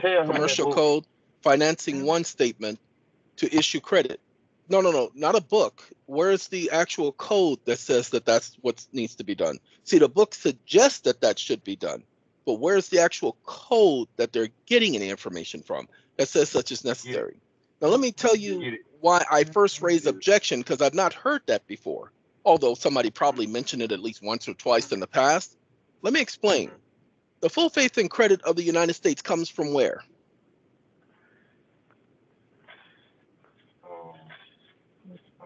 commercial code financing one statement to issue credit? No, not a book. Where is the actual code that says that that's what needs to be done? See, the book suggests that that should be done, but where's the actual code that they're getting any information from that says such is necessary? Now, let me tell you why I first raised objection, because I've not heard that before, although somebody probably mentioned it at least once or twice in the past. Let me explain. The full faith and credit of the United States comes from where?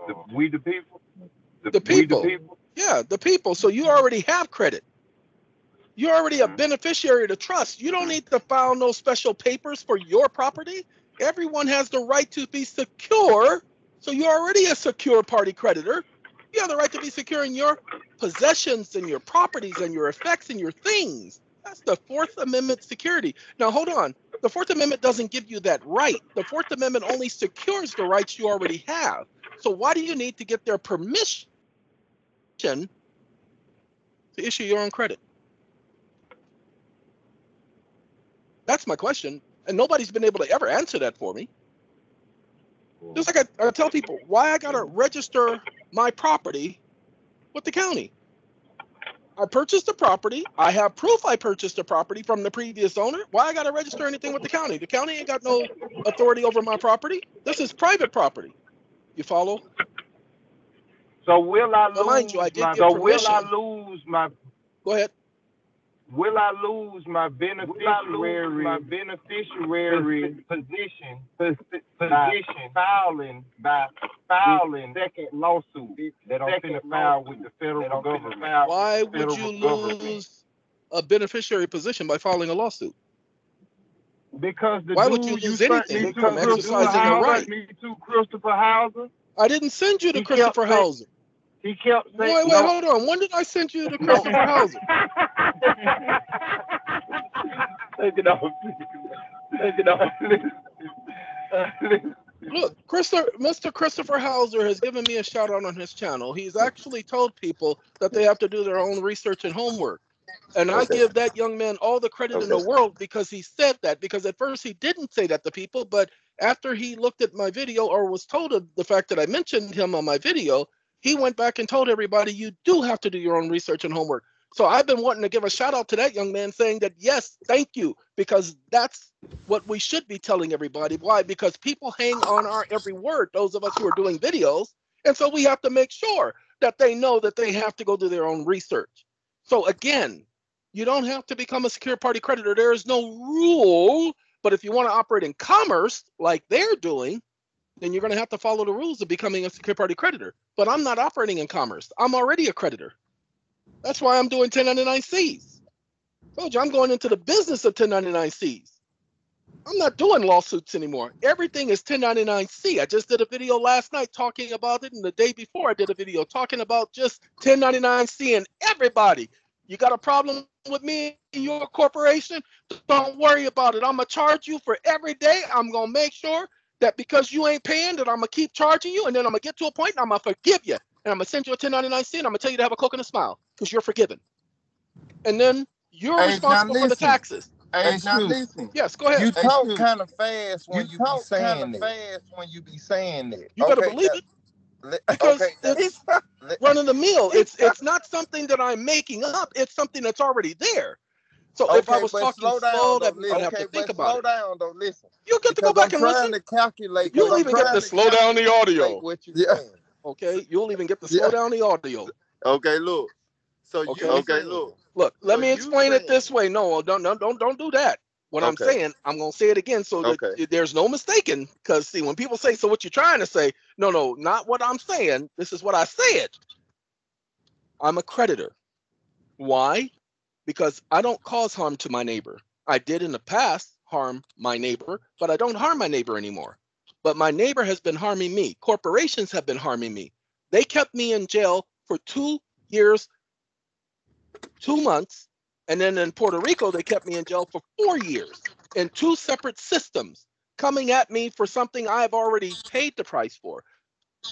The people. Yeah, the people. So you already have credit. You're already a beneficiary of the trust. You don't need to file no special papers for your property. Everyone has the right to be secure. So you're already a secure party creditor. You have the right to be secure in your possessions and your properties and your effects and your things. That's the Fourth Amendment security. Now, hold on. The Fourth Amendment doesn't give you that right. The Fourth Amendment only secures the rights you already have. So why do you need to get their permission to issue your own credit? That's my question. And nobody's been able to ever answer that for me. Just like I tell people, why I gotta register my property with the county? I purchased the property. I have proof I purchased the property from the previous owner. Why I gotta register anything with the county? The county ain't got no authority over my property. This is private property. You follow? So will I lose my Go ahead. Will I lose my beneficiary position by filing second lawsuit that I'm going to file with the federal government? Why would you lose a beneficiary position by filing a lawsuit? Because the why would you lose anything from exercising a right? Me too, Christopher Hauser. I didn't send you to Christopher Hauser. He kept saying, Wait, hold on. When did I send you to Christopher Hauser? Look, Mr. Christopher Hauser has given me a shout out on his channel. He's actually told people that they have to do their own research and homework. And I give that young man all the credit in the world because he said that, because at first he didn't say that to people, but after he looked at my video or was told of the fact that I mentioned him on my video, he went back and told everybody, you do have to do your own research and homework. So I've been wanting to give a shout out to that young man saying that, yes, thank you, because that's what we should be telling everybody. Why? Because people hang on our every word, those of us who are doing videos. And so we have to make sure that they know that they have to go do their own research. So again, you don't have to become a secure party creditor. There is no rule, but if you want to operate in commerce like they're doing, then you're going to have to follow the rules of becoming a secure party creditor. But I'm not operating in commerce. I'm already a creditor. That's why I'm doing 1099Cs. Told you, I'm going into the business of 1099Cs. I'm not doing lawsuits anymore. Everything is 1099-C. I just did a video last night talking about it, and the day before I did a video talking about just 1099-C and everybody. You got a problem with me and your corporation? Don't worry about it. I'm going to charge you for every day. I'm going to make sure that because you ain't paying that I'm going to keep charging you, and then I'm going to get to a point and I'm going to forgive you. And I'm going to send you a 1099-C and I'm going to tell you to have a coconut smile because you're forgiven. And then you're responsible for the taxes. Hey, now listen. Yes, go ahead. You talk kind of fast when you be saying it. You better believe it. Because it's running the mill. It's not something that I'm making up. It's something that's already there. So if I was talking slow, that would have to think about it. Slow down, though. Listen. You get to go back and listen. You'll even get to slow down the audio. Okay, you'll even get to slow down the audio. Okay, look. So you Look, let me explain it this way. No, don't do that. What I'm saying, I'm gonna say it again so that there's no mistaking. Because see, when people say, "So what you trying to say?" No, no, not what I'm saying. This is what I said. I'm a creditor. Why? Because I don't cause harm to my neighbor. I did in the past harm my neighbor, but I don't harm my neighbor anymore. But my neighbor has been harming me. Corporations have been harming me. They kept me in jail for 2 years. 2 months, and then in Puerto Rico, they kept me in jail for 4 years in 2 separate systems coming at me for something I've already paid the price for.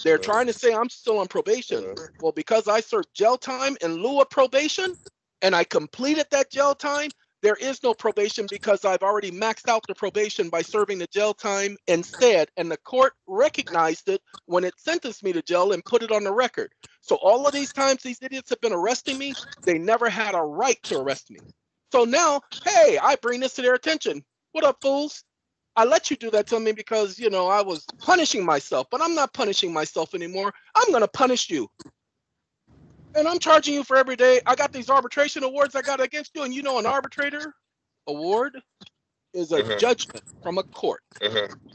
They're trying to say I'm still on probation. Well, because I served jail time in lieu of probation and I completed that jail time, there is no probation because I've already maxed out the probation by serving the jail time instead, and the court recognized it when it sentenced me to jail and put it on the record. So all of these times these idiots have been arresting me, they never had a right to arrest me. So now, hey, I bring this to their attention. What up, fools? I let you do that to me because, you know, I was punishing myself, but I'm not punishing myself anymore. I'm going to punish you. And I'm charging you for every day. I got these arbitration awards I got against you. And you know, an arbitrator award is a judgment from a court.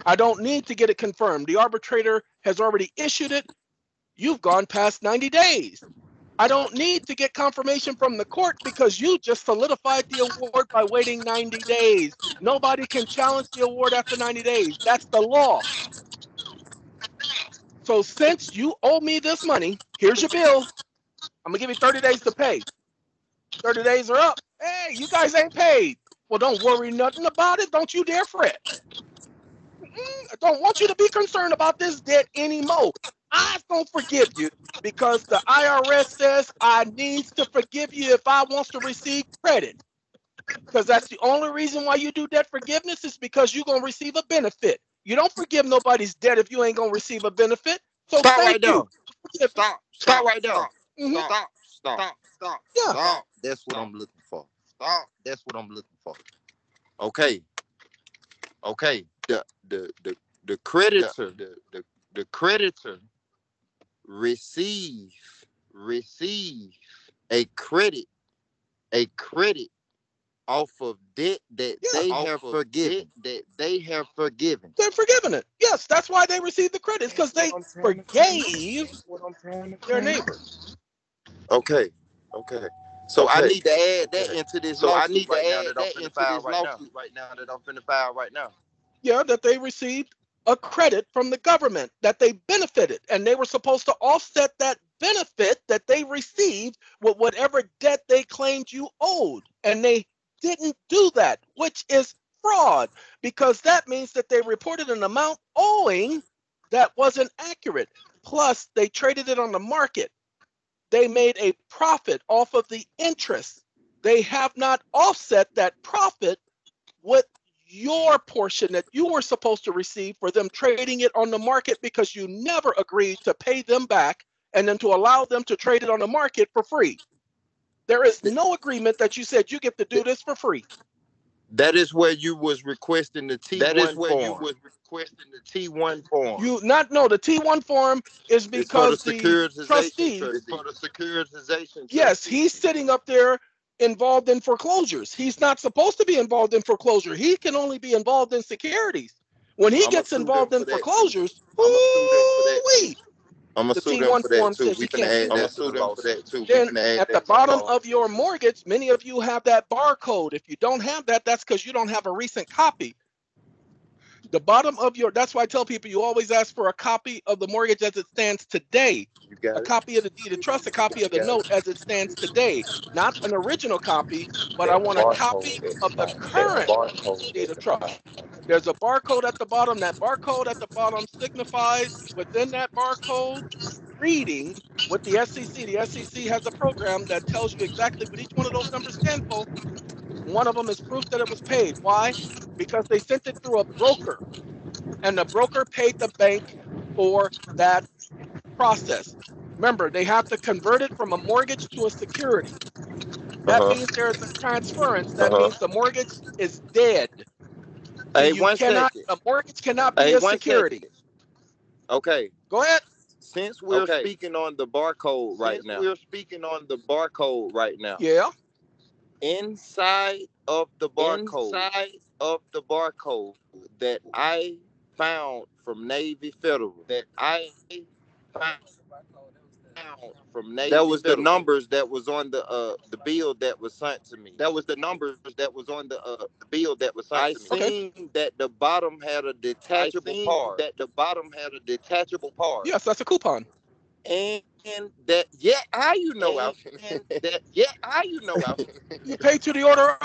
I don't need to get it confirmed. The arbitrator has already issued it. You've gone past 90 days. I don't need to get confirmation from the court because you just solidified the award by waiting 90 days. Nobody can challenge the award after 90 days. That's the law. So since you owe me this money, here's your bill. I'm going to give you 30 days to pay. 30 days are up. Hey, you guys ain't paid. Well, don't worry nothing about it. Don't you dare fret. I don't want you to be concerned about this debt anymore. I'm going to forgive you because the IRS says I need to forgive you if I want to receive credit. Because that's the only reason why you do debt forgiveness is because you're going to receive a benefit. You don't forgive nobody's debt if you ain't going to receive a benefit. So stop right there. Stop right there. Stop. That's what I'm looking for. That's what I'm looking for. Okay. Okay. The creditor, the creditor receive a credit off of debt that they have forgiven. They're forgiving it. Yes, that's why they received the credits, because they forgave their neighbors. Okay. So I need to add that into this. So I need to add that into this lawsuit right now that I'm finna file right now. Yeah, that they received a credit from the government that they benefited, and they were supposed to offset that benefit that they received with whatever debt they claimed you owed, and they didn't do that, which is fraud, because that means that they reported an amount owing that wasn't accurate. Plus, they traded it on the market. They made a profit off of the interest. They have not offset that profit with your portion that you were supposed to receive for them trading it on the market, because you never agreed to pay them back and then to allow them to trade it on the market for free. There is no agreement that you said you get to do this for free. That is where you was requesting the T1 form. You the T1 form is because the trustee. It's for the securitization. Yes, he's sitting up there involved in foreclosures. He's not supposed to be involved in foreclosure. He can only be involved in securities. When he gets involved in foreclosures, woo-wee. I'm going to sue them for that, too. We can add that too. Then at the bottom of your mortgage, many of you have that barcode. If you don't have that, that's because you don't have a recent copy. The bottom of your, that's why I tell people you always ask for a copy of the mortgage as it stands today, a copy of the deed of trust, a copy of the note as it stands today. Not an original copy, but I want a copy of the current deed of trust. There's a barcode at the bottom. That barcode at the bottom signifies within that barcode reading with the SEC. The SEC has a program that tells you exactly what each one of those numbers stand for. One of them is proof that it was paid. Why? Because they sent it through a broker, and the broker paid the bank for that process. Remember, they have to convert it from a mortgage to a security. That means there is a transference. That means the mortgage is dead. A mortgage cannot be a security. Okay. Go ahead. Since we're speaking on the barcode right now. Yeah. Inside of the barcode. That I found from Navy Federal. That was the numbers that was on the bill that was sent to me. I seen that the bottom had a detachable part. Yes, that's a coupon. You pay to the order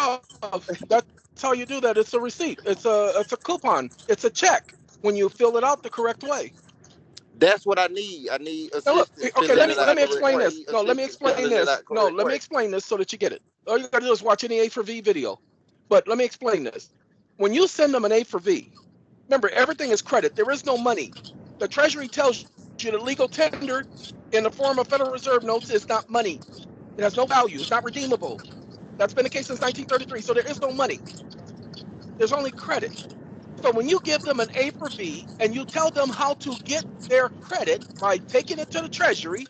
of. That's how you do that. It's a receipt. It's a coupon. It's a check when you fill it out the correct way. That's what I need. I need assistance. Okay, let me explain this. Let me explain this so that you get it. All you gotta do is watch any A for V video. But let me explain this. When you send them an A for V, remember everything is credit. There is no money. The Treasury tells you the legal tender in the form of Federal Reserve notes is not money. It has no value. It's not redeemable. That's been the case since 1933. So there is no money. There's only credit. So when you give them an A for V and you tell them how to get their credit by taking it to the Treasury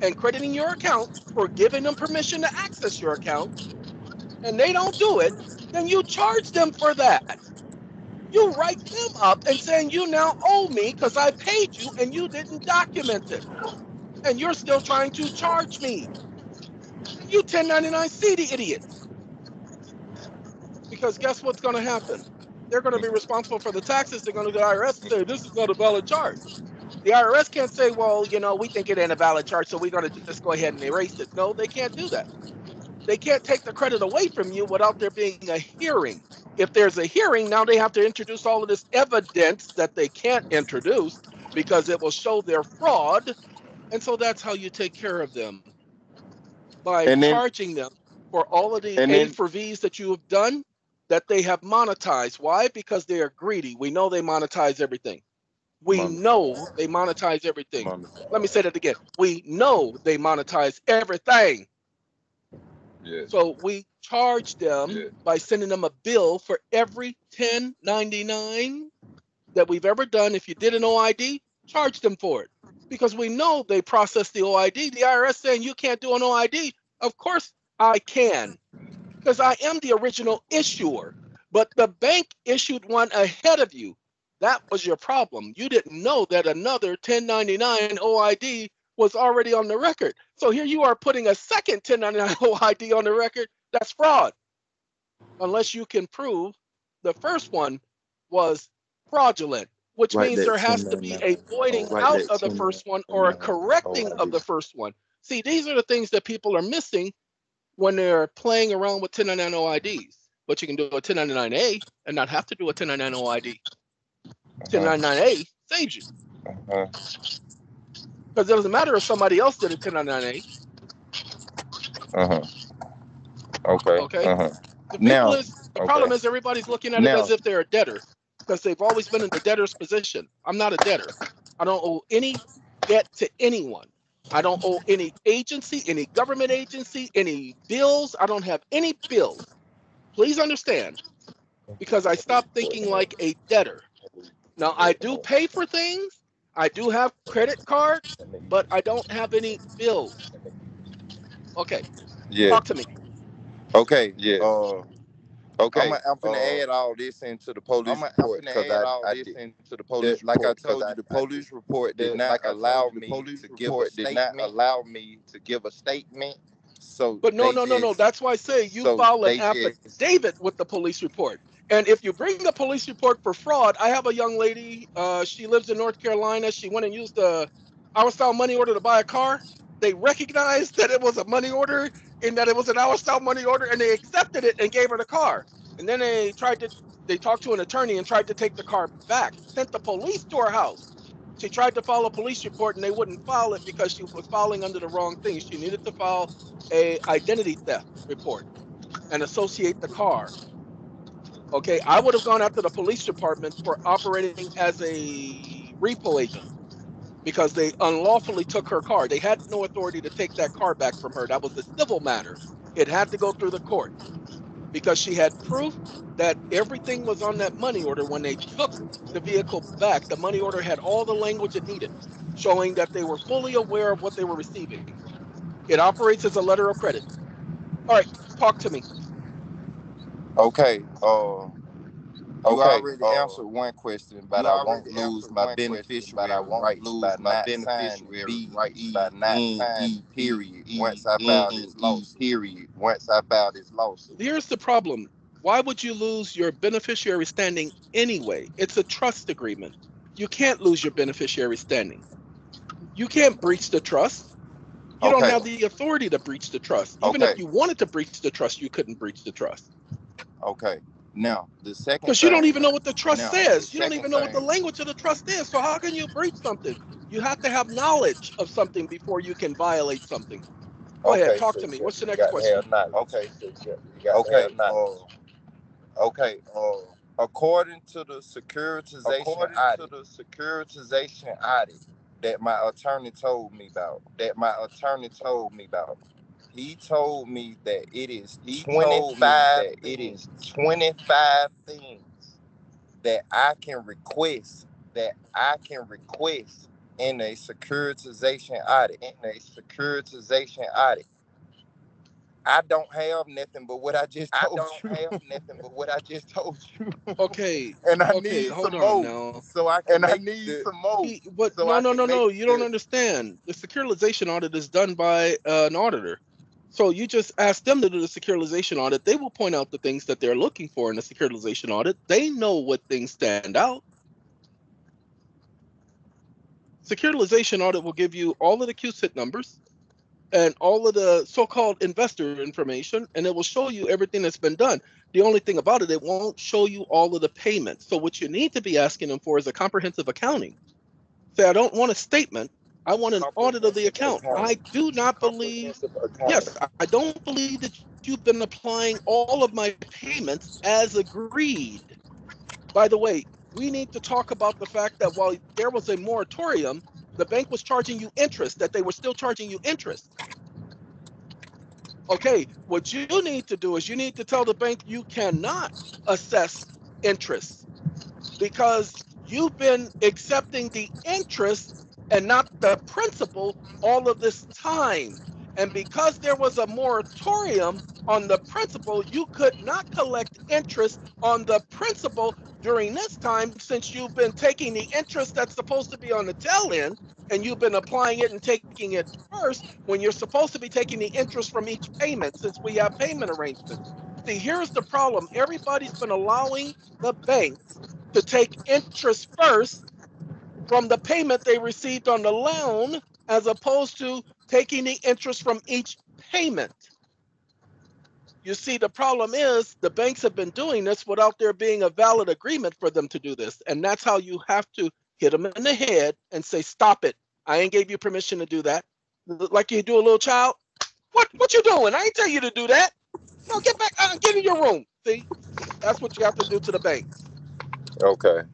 and crediting your account or giving them permission to access your account, and they don't do it, then you charge them for that. You write them up and saying, you now owe me because I paid you and you didn't document it. And you're still trying to charge me. You 1099C the idiot. Because guess what's going to happen? They're going to be responsible for the taxes. They're going to go to the IRS and say, this is not a valid charge. The IRS can't say, well, you know, we think it ain't a valid charge, so we're going to just go ahead and erase it. No, they can't do that. They can't take the credit away from you without there being a hearing. If there's a hearing, now they have to introduce all of this evidence that they can't introduce because it will show their fraud. And so that's how you take care of them, by charging them for all of the A for V's that you have done, that they have monetized. Why? Because they are greedy. We know they monetize everything. Let me say that again. We know they monetize everything. Yeah. So we charge them by sending them a bill for every 1099 that we've ever done. If you did an OID, charge them for it. Because we know they process the OID. The IRS saying you can't do an OID. Of course I can. Because I am the original issuer, but the bank issued one ahead of you. That was your problem. You didn't know that another 1099 OID was already on the record. So here you are putting a second 1099 OID on the record. That's fraud. Unless you can prove the first one was fraudulent, which means there has to be a voiding out of the first one or a correcting of the first one. See, these are the things that people are missing when they're playing around with 1099 OIDs. But you can do a 1099A and not have to do a 1099 OID. 1099A saves you. Because it doesn't matter if somebody else did a 1099A. The problem is everybody's looking at it as if they're a debtor, because they've always been in the debtor's position. I'm not a debtor. I don't owe any debt to anyone. I don't owe any agency, any government agency, any bills. I don't have any bills. Please understand, because I stopped thinking like a debtor. Now, I do pay for things. I do have credit cards, but I don't have any bills. Okay. Yeah. Talk to me. Okay. Yeah. Okay. I'm going to add all this into the police report. Like I told you, the police report did not allow me to give a statement So but no. That's why I say you file an affidavit with the police report. And if you bring the police report for fraud, I have a young lady, she lives in North Carolina. She went and used the OurStyle money order to buy a car. They recognized that it was a money order and that it was an OurStyle money order, and they accepted it and gave her the car. And then they talked to an attorney and tried to take the car back, sent the police to her house. She tried to file a police report and they wouldn't file it because she was filing under the wrong thing. She needed to file an identity theft report and associate the car. Okay, I would have gone after the police department for operating as a repo agent because they unlawfully took her car. They had no authority to take that car back from her. That was a civil matter. It had to go through the court because she had proof that everything was on that money order. When they took the vehicle back, the money order had all the language it needed, showing that they were fully aware of what they were receiving. It operates as a letter of credit. All right, talk to me. Okay. You already answered one question, but I won't lose my beneficiary. I won't lose my beneficiary rights by not signing. Period. Once I file this lawsuit. Period. Once I file this lawsuit. Here's the problem. Why would you lose your beneficiary standing anyway? It's a trust agreement. You can't lose your beneficiary standing. You can't breach the trust. You don't have the authority to breach the trust. Even if you wanted to breach the trust, you couldn't breach the trust. Okay. Now, the second because you don't even know what the trust says. You don't even know what the language of the trust is. So how can you breach something? You have to have knowledge of something before you can violate something. Go ahead. Talk to me. What's the next question? According to the securitization audit that my attorney told me about, he told me that it is 25 things that I can request in a securitization audit. I don't have nothing but what I just told you. Okay. And I need some more. So I can need some more. No. You don't understand. The securitization audit is done by an auditor. So you just ask them to do the securitization audit. They will point out the things that they're looking for in a securitization audit. They know what things stand out. Securitization audit will give you all of the QSIT numbers and all of the so-called investor information, and it will show you everything that's been done. The only thing about it, it won't show you all of the payments. So what you need to be asking them for is a comprehensive accounting. Say, I don't want a statement. I want an audit of the account. I do not believe, I don't believe that you've been applying all of my payments as agreed. By the way, we need to talk about the fact that while there was a moratorium, the bank was charging you interest, that they were still charging you interest. Okay, what you need to do is you need to tell the bank you cannot assess interest because you've been accepting the interest and not the principal all of this time. And because there was a moratorium on the principal, you could not collect interest on the principal during this time since you've been taking the interest that's supposed to be on the tail end and you've been applying it and taking it first when you're supposed to be taking the interest from each payment since we have payment arrangements. See, here's the problem. Everybody's been allowing the bank to take interest first from the payment they received on the loan as opposed to taking the interest from each payment. You see, the problem is the banks have been doing this without there being a valid agreement for them to do this. And that's how you have to hit them in the head and say, stop it. I ain't gave you permission to do that. Like you do a little child. What you doing? I ain't tell you to do that. No, get back. Get in your room. See, that's what you have to do to the bank. Okay,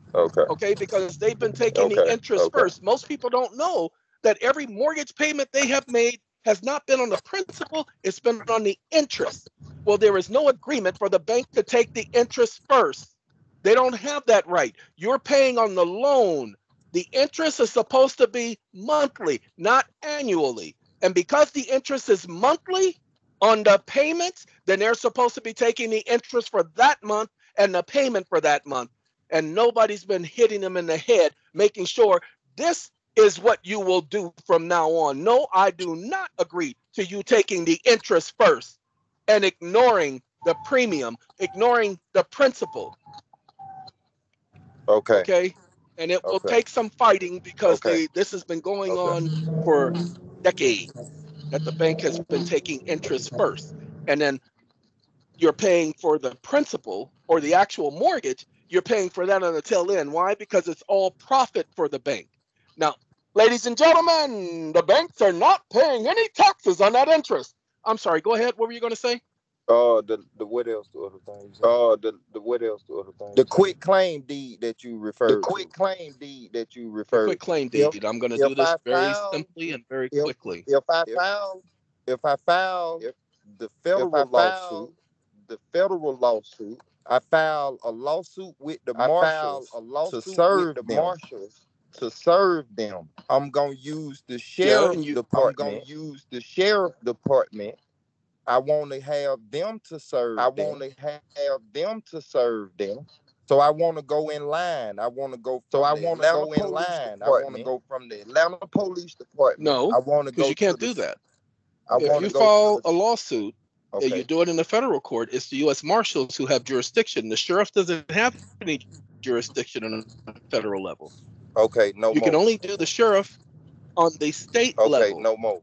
because they've been taking the interest first. Most people don't know that every mortgage payment they have made has not been on the principal, it's been on the interest. Well, there is no agreement for the bank to take the interest first. They don't have that right. You're paying on the loan. The interest is supposed to be monthly, not annually. And because the interest is monthly on the payments, then they're supposed to be taking the interest for that month and the payment for that month. And nobody's been hitting them in the head, making sure this is what you will do from now on. No, I do not agree to you taking the interest first and ignoring the premium, ignoring the principal. Okay. Okay. And it will take some fighting because this has been going on for decades, that the bank has been taking interest first. And then you're paying for the principal or the actual mortgage. You're paying for that on the tail end. Why? Because it's all profit for the bank. Now, ladies and gentlemen, the banks are not paying any taxes on that interest. I'm sorry. Go ahead. What were you going to say? The quick claim deed that you referred to. Quick claim deed. I'm going to do this very simply and very quickly. If I file the federal lawsuit, I file a lawsuit with the marshals to serve them. I'm gonna use the sheriff department. I want to have them to serve. So I want to go in line. I want to go from the Atlanta Police Department. No, I want to go. You can't do that. If you file a lawsuit, and you do it in the federal court, it's the U.S. Marshals who have jurisdiction. The sheriff doesn't have any jurisdiction on a federal level. Okay, no. You can only do the sheriff on the state level. Okay, no more.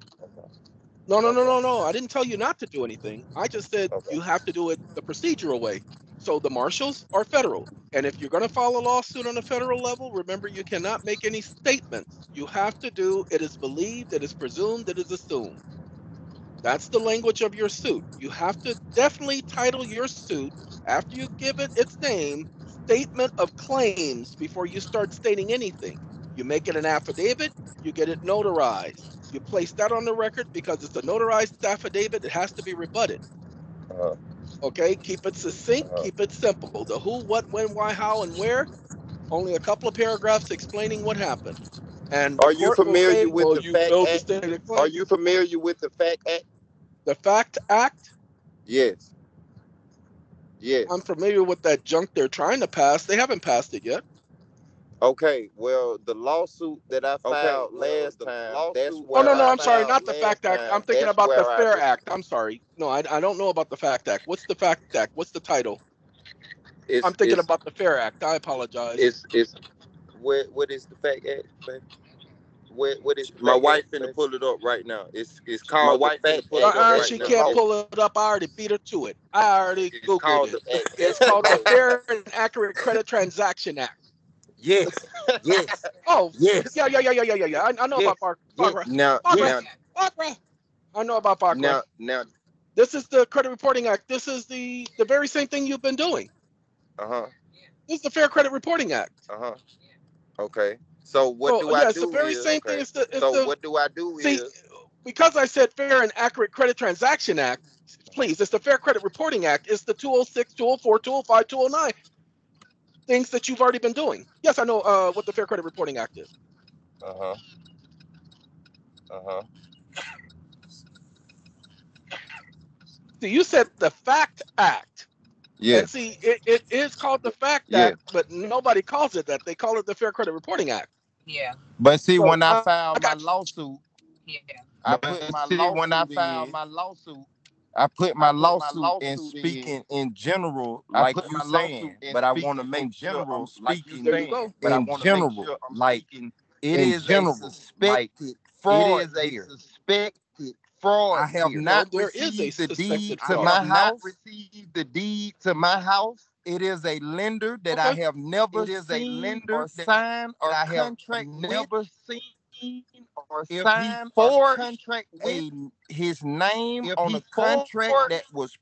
No. I didn't tell you not to do anything. I just said you have to do it the procedural way. So the marshals are federal. And if you're going to file a lawsuit on a federal level, remember you cannot make any statements. You have to do it is believed, it is presumed, it is assumed. That's the language of your suit. You have to definitely title your suit after you give it its name, statement of claims, before you start stating anything. You make it an affidavit, you get it notarized. You place that on the record because it's a notarized affidavit, it has to be rebutted. Okay, keep it succinct, keep it simple. The who, what, when, why, how, and where, only a couple of paragraphs explaining what happened. And are you familiar with the FACT Act? The FACT Act? Yes. Yes. I'm familiar with that junk they're trying to pass. They haven't passed it yet. Okay. Well, the lawsuit that I filed last time. I'm sorry. Not the FACT Act. I'm thinking about the Fair Act. I'm sorry. No, I don't know about the FACT Act. What's the FACT Act? What's the title? I'm thinking about the Fair Act. I apologize. What is the FACT Act? What is my wife finna pull it up right now? It's called the FACT Act. She can't pull it up. I already beat her to it. I already Googled it. It's called the Fair and Accurate Credit Transaction Act. Yes. Yes. Oh. Yes. Yeah. I know about Barbara. Barbara. I know about Barbara. Now. This is the Credit Reporting Act. This is the very same thing you've been doing. This is the Fair Credit Reporting Act. Okay. So what do I do? It's the very same thing. So what do I do? Because I said Fair and Accurate Credit Transaction Act, please, it's the Fair Credit Reporting Act. It's the 206, 204, 205, 209 things that you've already been doing. Yes, I know what the Fair Credit Reporting Act is. So you said the FACT Act. Yeah. And see, it is called the FACT Act, but nobody calls it that. They call it the Fair Credit Reporting Act. Yeah. But see, so when I filed my lawsuit, I put my lawsuit in speaking in general, like you saying, but I want to make general speaking in general, like it is a suspected fraud here. I have not received the deed to my house. It is a lender that I have never signed or contract never seen or signed or contract with his name on a contract that was